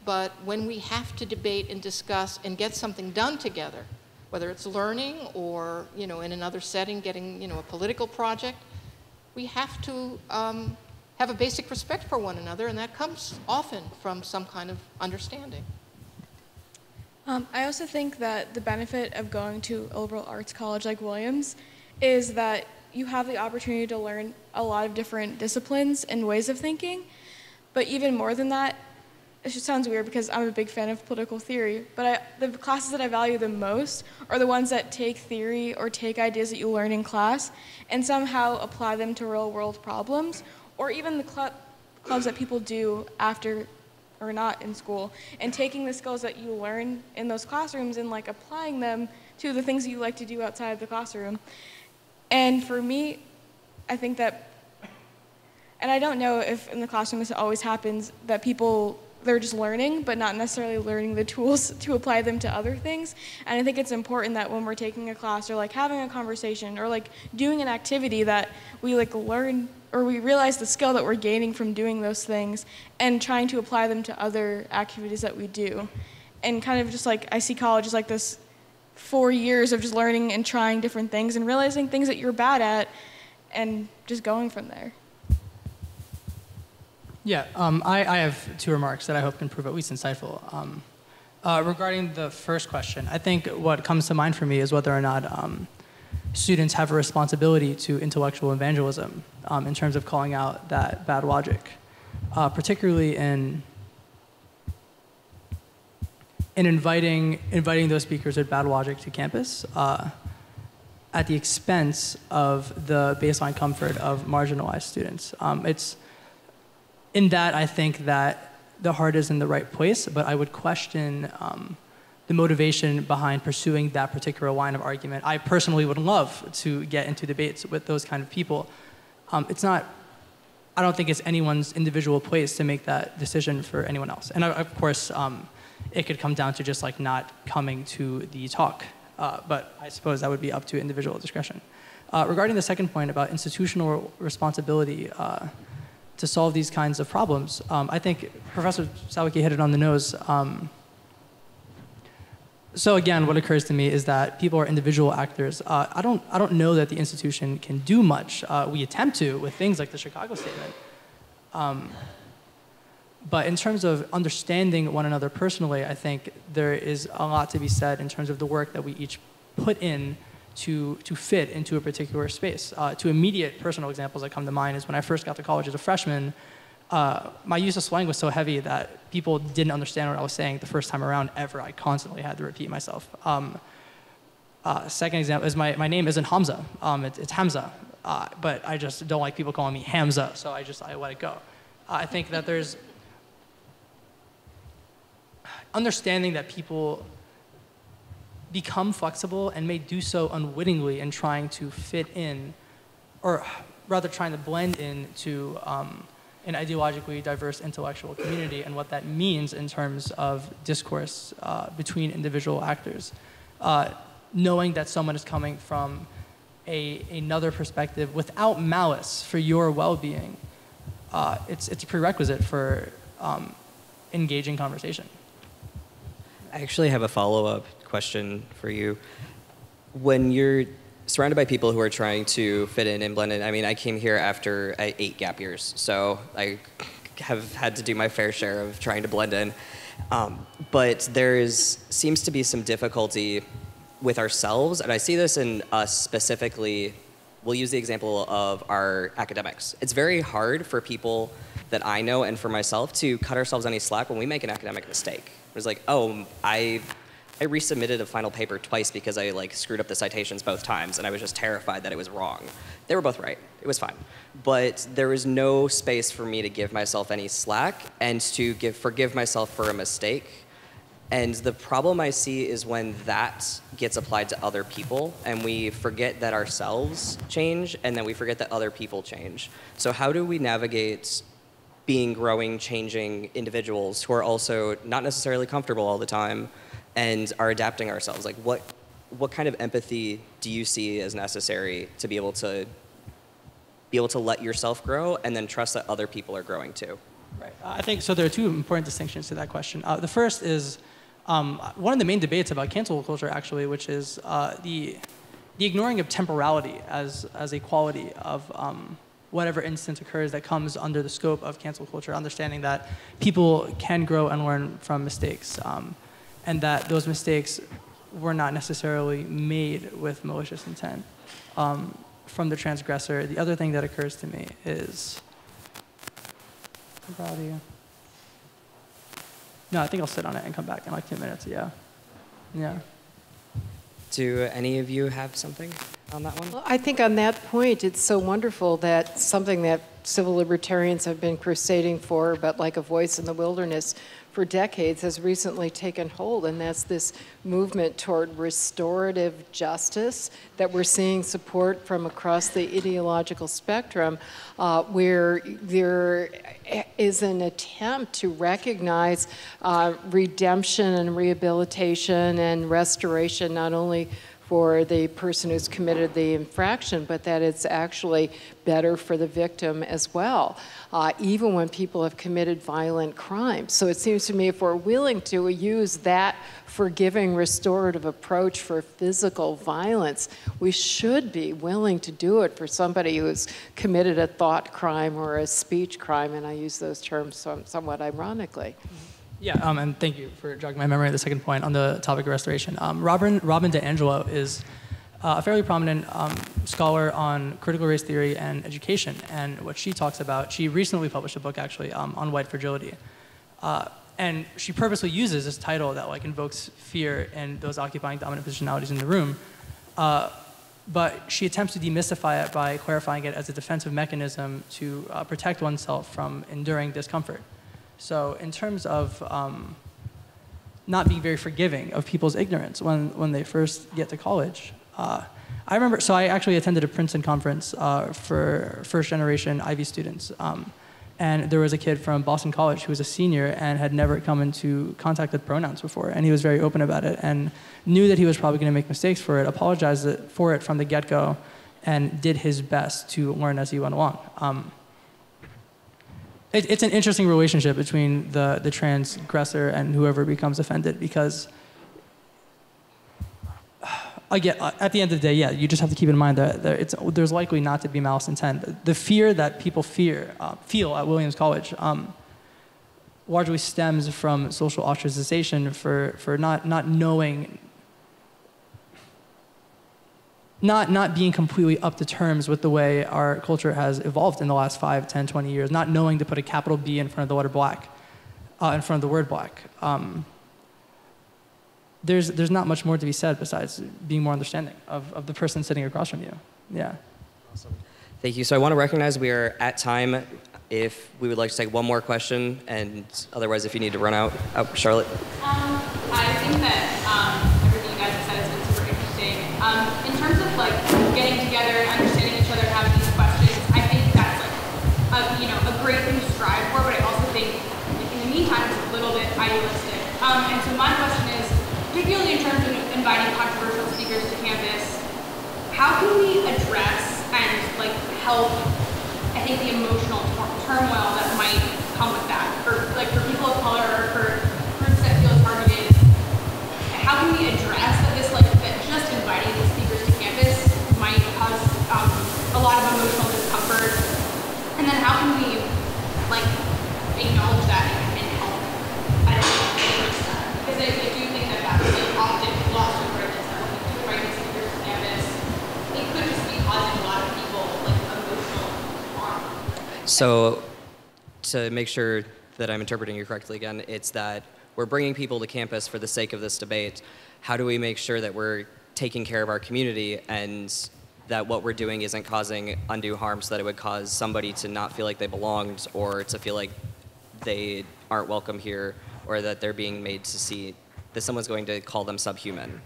but when we have to debate and discuss and get something done together, whether it's learning or, you know, in another setting, getting, you know, a political project, we have to um, have a basic respect for one another, and that comes often from some kind of understanding. Um, I also think that the benefit of going to a liberal arts college like Williams is that you have the opportunity to learn a lot of different disciplines and ways of thinking. But even more than that, it just sounds weird because I'm a big fan of political theory, but I, the classes that I value the most are the ones that take theory or take ideas that you learn in class and somehow apply them to real-world problems, or even the cl- clubs that people do after or not in school, and taking the skills that you learn in those classrooms and like applying them to the things that you like to do outside of the classroom. And for me, I think that, and I don't know if in the classroom this always happens, that people, they're just learning, but not necessarily learning the tools to apply them to other things. And I think it's important that when we're taking a class or like having a conversation or like doing an activity that we like learn or we realize the skill that we're gaining from doing those things and trying to apply them to other activities that we do. And kind of just like, I see college as like this four years of just learning and trying different things and realizing things that you're bad at and just going from there. Yeah, um, I, I have two remarks that I hope can prove at least insightful. Um, uh, regarding the first question, I think what comes to mind for me is whether or not um, students have a responsibility to intellectual evangelism um, in terms of calling out that bad logic, uh, particularly in in inviting inviting those speakers with bad logic to campus uh, at the expense of the baseline comfort of marginalized students. Um, it's in that I think that the heart is in the right place, but I would question um, the motivation behind pursuing that particular line of argument. I personally would love to get into debates with those kind of people. Um, it's not, I don't think it's anyone's individual place to make that decision for anyone else. And of course, um, it could come down to just like not coming to the talk, uh, but I suppose that would be up to individual discretion. Uh, regarding the second point about institutional responsibility uh, to solve these kinds of problems, um, I think Professor Sawicki hit it on the nose. Um, so again, what occurs to me is that people are individual actors. Uh, I don't, I don't know that the institution can do much. Uh, we attempt to with things like the Chicago Statement. Um, But in terms of understanding one another personally, I think there is a lot to be said in terms of the work that we each put in to, to fit into a particular space. Uh, two immediate personal examples that come to mind is when I first got to college as a freshman, uh, my use of slang was so heavy that people didn't understand what I was saying the first time around ever. I constantly had to repeat myself. Um, uh, second example is my, my name isn't Hamza. Um, it, it's Hamza. Uh, but I just don't like people calling me Hamza, so I just I let it go. Uh, I think that there's understanding that people become flexible and may do so unwittingly in trying to fit in, or rather trying to blend in to um, an ideologically diverse intellectual community, and what that means in terms of discourse uh, between individual actors. Uh, knowing that someone is coming from a, another perspective without malice for your well-being, uh, it's, it's a prerequisite for um, engaging conversation. I actually have a follow-up question for you. When you're surrounded by people who are trying to fit in and blend in, I mean, I came here after eight gap years, so I have had to do my fair share of trying to blend in. Um, but there is, seems to be some difficulty with ourselves, and I see this in us specifically. We'll use the example of our academics. It's very hard for people that I know and for myself to cut ourselves any slack when we make an academic mistake. It was like, oh, I, I resubmitted a final paper twice because I like screwed up the citations both times, and I was just terrified that it was wrong. They were both right. It was fine. But there was no space for me to give myself any slack and to give, forgive myself for a mistake. And the problem I see is when that gets applied to other people, and we forget that ourselves change, and then we forget that other people change. So how do we navigate being growing, changing individuals who are also not necessarily comfortable all the time and are adapting ourselves? Like, what, what kind of empathy do you see as necessary to be able to be able to let yourself grow and then trust that other people are growing too? Right. Uh, I think, so there are two important distinctions to that question. Uh, the first is um, one of the main debates about cancel culture, actually, which is uh, the, the ignoring of temporality as, as a quality of um, whatever instance occurs that comes under the scope of cancel culture, understanding that people can grow and learn from mistakes, um, and that those mistakes were not necessarily made with malicious intent um, from the transgressor. The other thing that occurs to me is, I'm proud of you. No, I think I'll sit on it and come back in like two minutes, yeah. Yeah. Do any of you have something on that one? Well, I think on that point, it's so wonderful that something that civil libertarians have been crusading for, but like a voice in the wilderness for decades, has recently taken hold, and that's this movement toward restorative justice that we're seeing support from across the ideological spectrum, uh, where there is an attempt to recognize uh, redemption and rehabilitation and restoration, not only for the person who's committed the infraction, but that it's actually better for the victim as well, uh, even when people have committed violent crimes. So it seems to me if we're willing to use that forgiving, restorative approach for physical violence, we should be willing to do it for somebody who's committed a thought crime or a speech crime, and I use those terms some, somewhat ironically. Mm-hmm. Yeah, um, and thank you for jogging my memory at the second point on the topic of restoration. Um, Robin, Robin DeAngelo is uh, a fairly prominent um, scholar on critical race theory and education, and what she talks about, she recently published a book actually um, on white fragility. Uh, and she purposely uses this title that like invokes fear in those occupying dominant positionalities in the room, uh, but she attempts to demystify it by clarifying it as a defensive mechanism to uh, protect oneself from enduring discomfort. So in terms of um, not being very forgiving of people's ignorance when, when they first get to college, uh, I remember, so I actually attended a Princeton conference uh, for first generation Ivy students. Um, and there was a kid from Boston College who was a senior and had never come into contact with pronouns before. And he was very open about it and knew that he was probably gonna make mistakes for it, apologized for it from the get-go, and did his best to learn as he went along. Um, it, it's an interesting relationship between the, the transgressor and whoever becomes offended, because again, at the end of the day, yeah, you just have to keep in mind that, that it's, there's likely not to be malice intent. The, the fear that people fear, uh, feel at Williams College um, largely stems from social ostracization for, for not, not knowing Not, not being completely up to terms with the way our culture has evolved in the last five, ten, twenty years, not knowing to put a capital B in front of the letter black, uh, in front of the word black. Um, there's, there's not much more to be said besides being more understanding of, of the person sitting across from you. Yeah. Awesome. Thank you. So I want to recognize we are at time. If we would like to take one more question, and otherwise if you need to run out. Oh, Charlotte. Um, I think that um, everything you guys have said has been super interesting. Um, like getting together, understanding each other, having these questions, I think that's like a, you know, a great thing to strive for, but I also think like, in the meantime it's a little bit idealistic. Um, and so my question is, particularly in terms of inviting controversial speakers to campus, how can we address and like help, I think, the emotional turmoil that might come with that, for like for people of color or for groups that feel targeted? How can we address that this like that just inviting these speakers to campus might cause um, a lot of emotional discomfort, and then how can we like acknowledge that and help? I don't know, because I, I do think that that's like, often lost in practice. That when you invite these speakers to campus, it could just be causing a lot of people like emotional harm. So, to make sure that I'm interpreting you correctly again, it's that we're bringing people to campus for the sake of this debate. How do we make sure that we're taking care of our community and that what we're doing isn't causing undue harm so that it would cause somebody to not feel like they belonged or to feel like they aren't welcome here or that they're being made to see that someone's going to call them subhuman?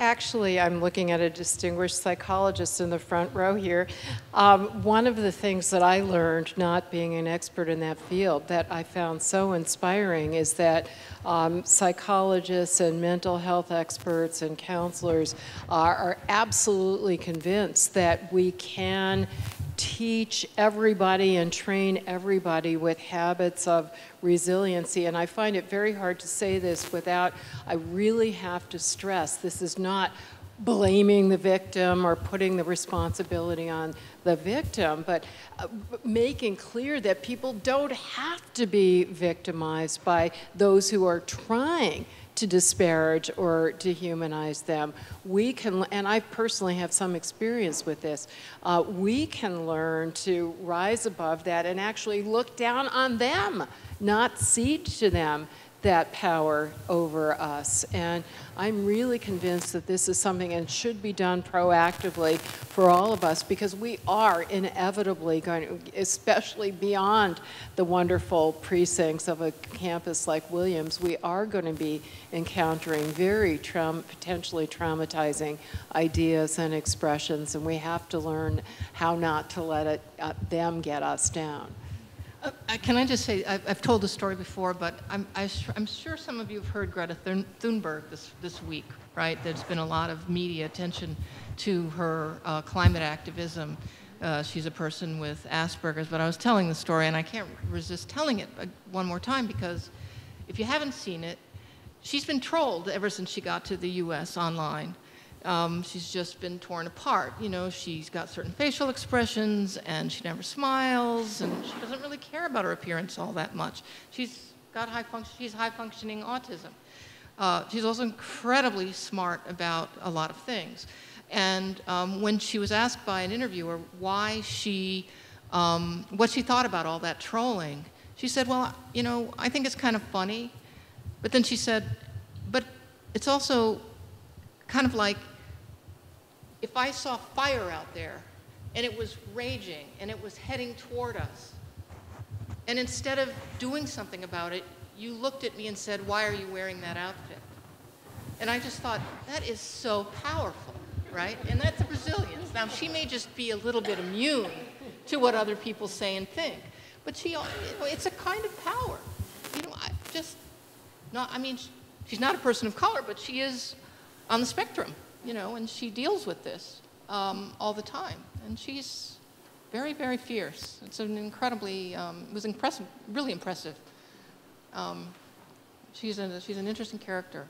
Actually, I'm looking at a distinguished psychologist in the front row here. Um, one of the things that I learned, not being an expert in that field, that I found so inspiring is that um, psychologists and mental health experts and counselors are, are absolutely convinced that we can teach everybody and train everybody with habits of resiliency. And I find it very hard to say this without, I really have to stress, this is not blaming the victim or putting the responsibility on the victim, but making clear that people don't have to be victimized by those who are trying to disparage or dehumanize them. We can, and I personally have some experience with this, uh, we can learn to rise above that and actually look down on them, not cede to them that power over us. And I'm really convinced that this is something and should be done proactively for all of us, because we are inevitably going to, especially beyond the wonderful precincts of a campus like Williams, we are going to be encountering very traum- potentially traumatizing ideas and expressions, and we have to learn how not to let it, uh, them get us down. Uh, can I just say, I've, I've told the story before, but I'm, I, I'm sure some of you have heard Greta Thunberg this, this week, right? There's been a lot of media attention to her uh, climate activism. Uh, she's a person with Asperger's, but I was telling the story, and I can't resist telling it one more time, because if you haven't seen it, she's been trolled ever since she got to the U S online. Um, she's just been torn apart. You know, she's got certain facial expressions, and she never smiles, and she doesn't really care about her appearance all that much. She's got high function. She's high-functioning autism. Uh, she's also incredibly smart about a lot of things. And um, when she was asked by an interviewer why she, um, what she thought about all that trolling, she said, "Well, you know, I think it's kind of funny," but then she said, "But it's also kind of like if I saw fire out there and it was raging and it was heading toward us, and instead of doing something about it, you looked at me and said, 'Why are you wearing that outfit?'" And I just thought, that is so powerful, right? And that's the resilience. Now, she may just be a little bit immune to what other people say and think, but she, it's a kind of power. You know, I just, not, I mean, she's not a person of color, but she is on the spectrum, you know, and she deals with this. um, all the time. And she's very, very fierce. It's an incredibly, um, it was impressive, really impressive. Um, she's, a, she's an interesting character.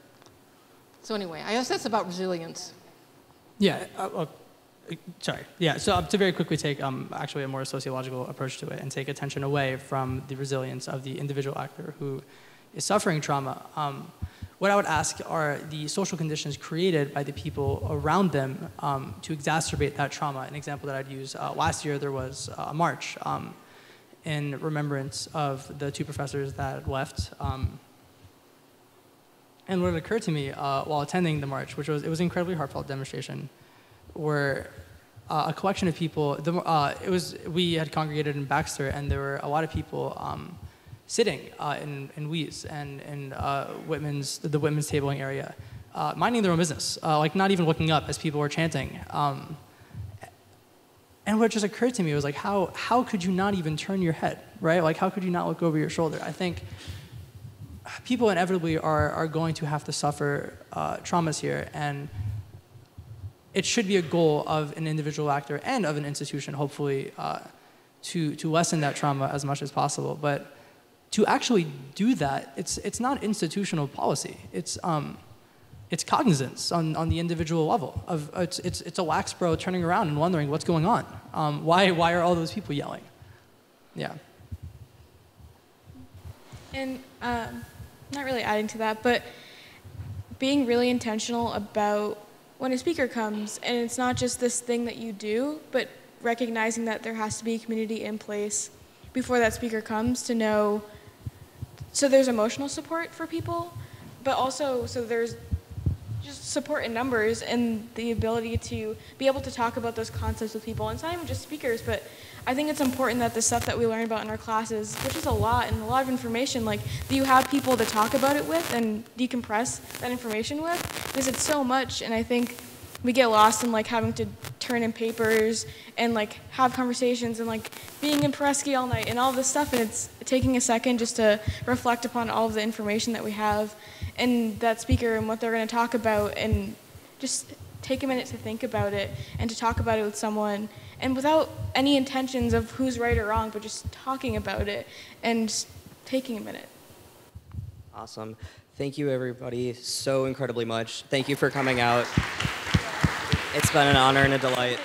So anyway, I guess that's about resilience. Yeah, uh, uh, sorry. Yeah, so uh, to very quickly take um, actually a more sociological approach to it and take attention away from the resilience of the individual actor who is suffering trauma. Um, what I would ask are the social conditions created by the people around them um, to exacerbate that trauma. An example that I'd use, uh, last year there was a march um, in remembrance of the two professors that left. Um, And what occurred to me uh, while attending the march, which was, it was an incredibly heartfelt demonstration, were uh, a collection of people, the, uh, it was, we had congregated in Baxter, and there were a lot of people um, sitting uh, in, in Weeze and in uh, Whitman's, the Whitman's tabling area, uh, minding their own business, uh, like not even looking up as people were chanting. Um, and what just occurred to me was like, how, how could you not even turn your head, right? Like, how could you not look over your shoulder? I think people inevitably are, are going to have to suffer uh, traumas here, and it should be a goal of an individual actor and of an institution, hopefully, uh, to, to lessen that trauma as much as possible. But to actually do that, it's, it's not institutional policy. It's, um, it's cognizance on, on the individual level. Of, it's, it's, it's a wax bro turning around and wondering what's going on. Um, why, why are all those people yelling? Yeah. And um not really adding to that, but being really intentional about when a speaker comes, and it's not just this thing that you do, but recognizing that there has to be a community in place before that speaker comes to know, so there's emotional support for people, but also so there's just support in numbers and the ability to be able to talk about those concepts with people. And it's not even just speakers, but I think it's important that the stuff that we learn about in our classes, which is a lot and a lot of information, like that you have people to talk about it with and decompress that information with, because it's so much. And I think we get lost in like having to turn in papers and like have conversations and like being in Peresky all night and all this stuff, and it's taking a second just to reflect upon all of the information that we have and that speaker and what they're going to talk about, and just take a minute to think about it and to talk about it with someone, and without any intentions of who's right or wrong, but just talking about it and just taking a minute. Awesome. Thank you, everybody, so incredibly much. Thank you for coming out. It's been an honor and a delight.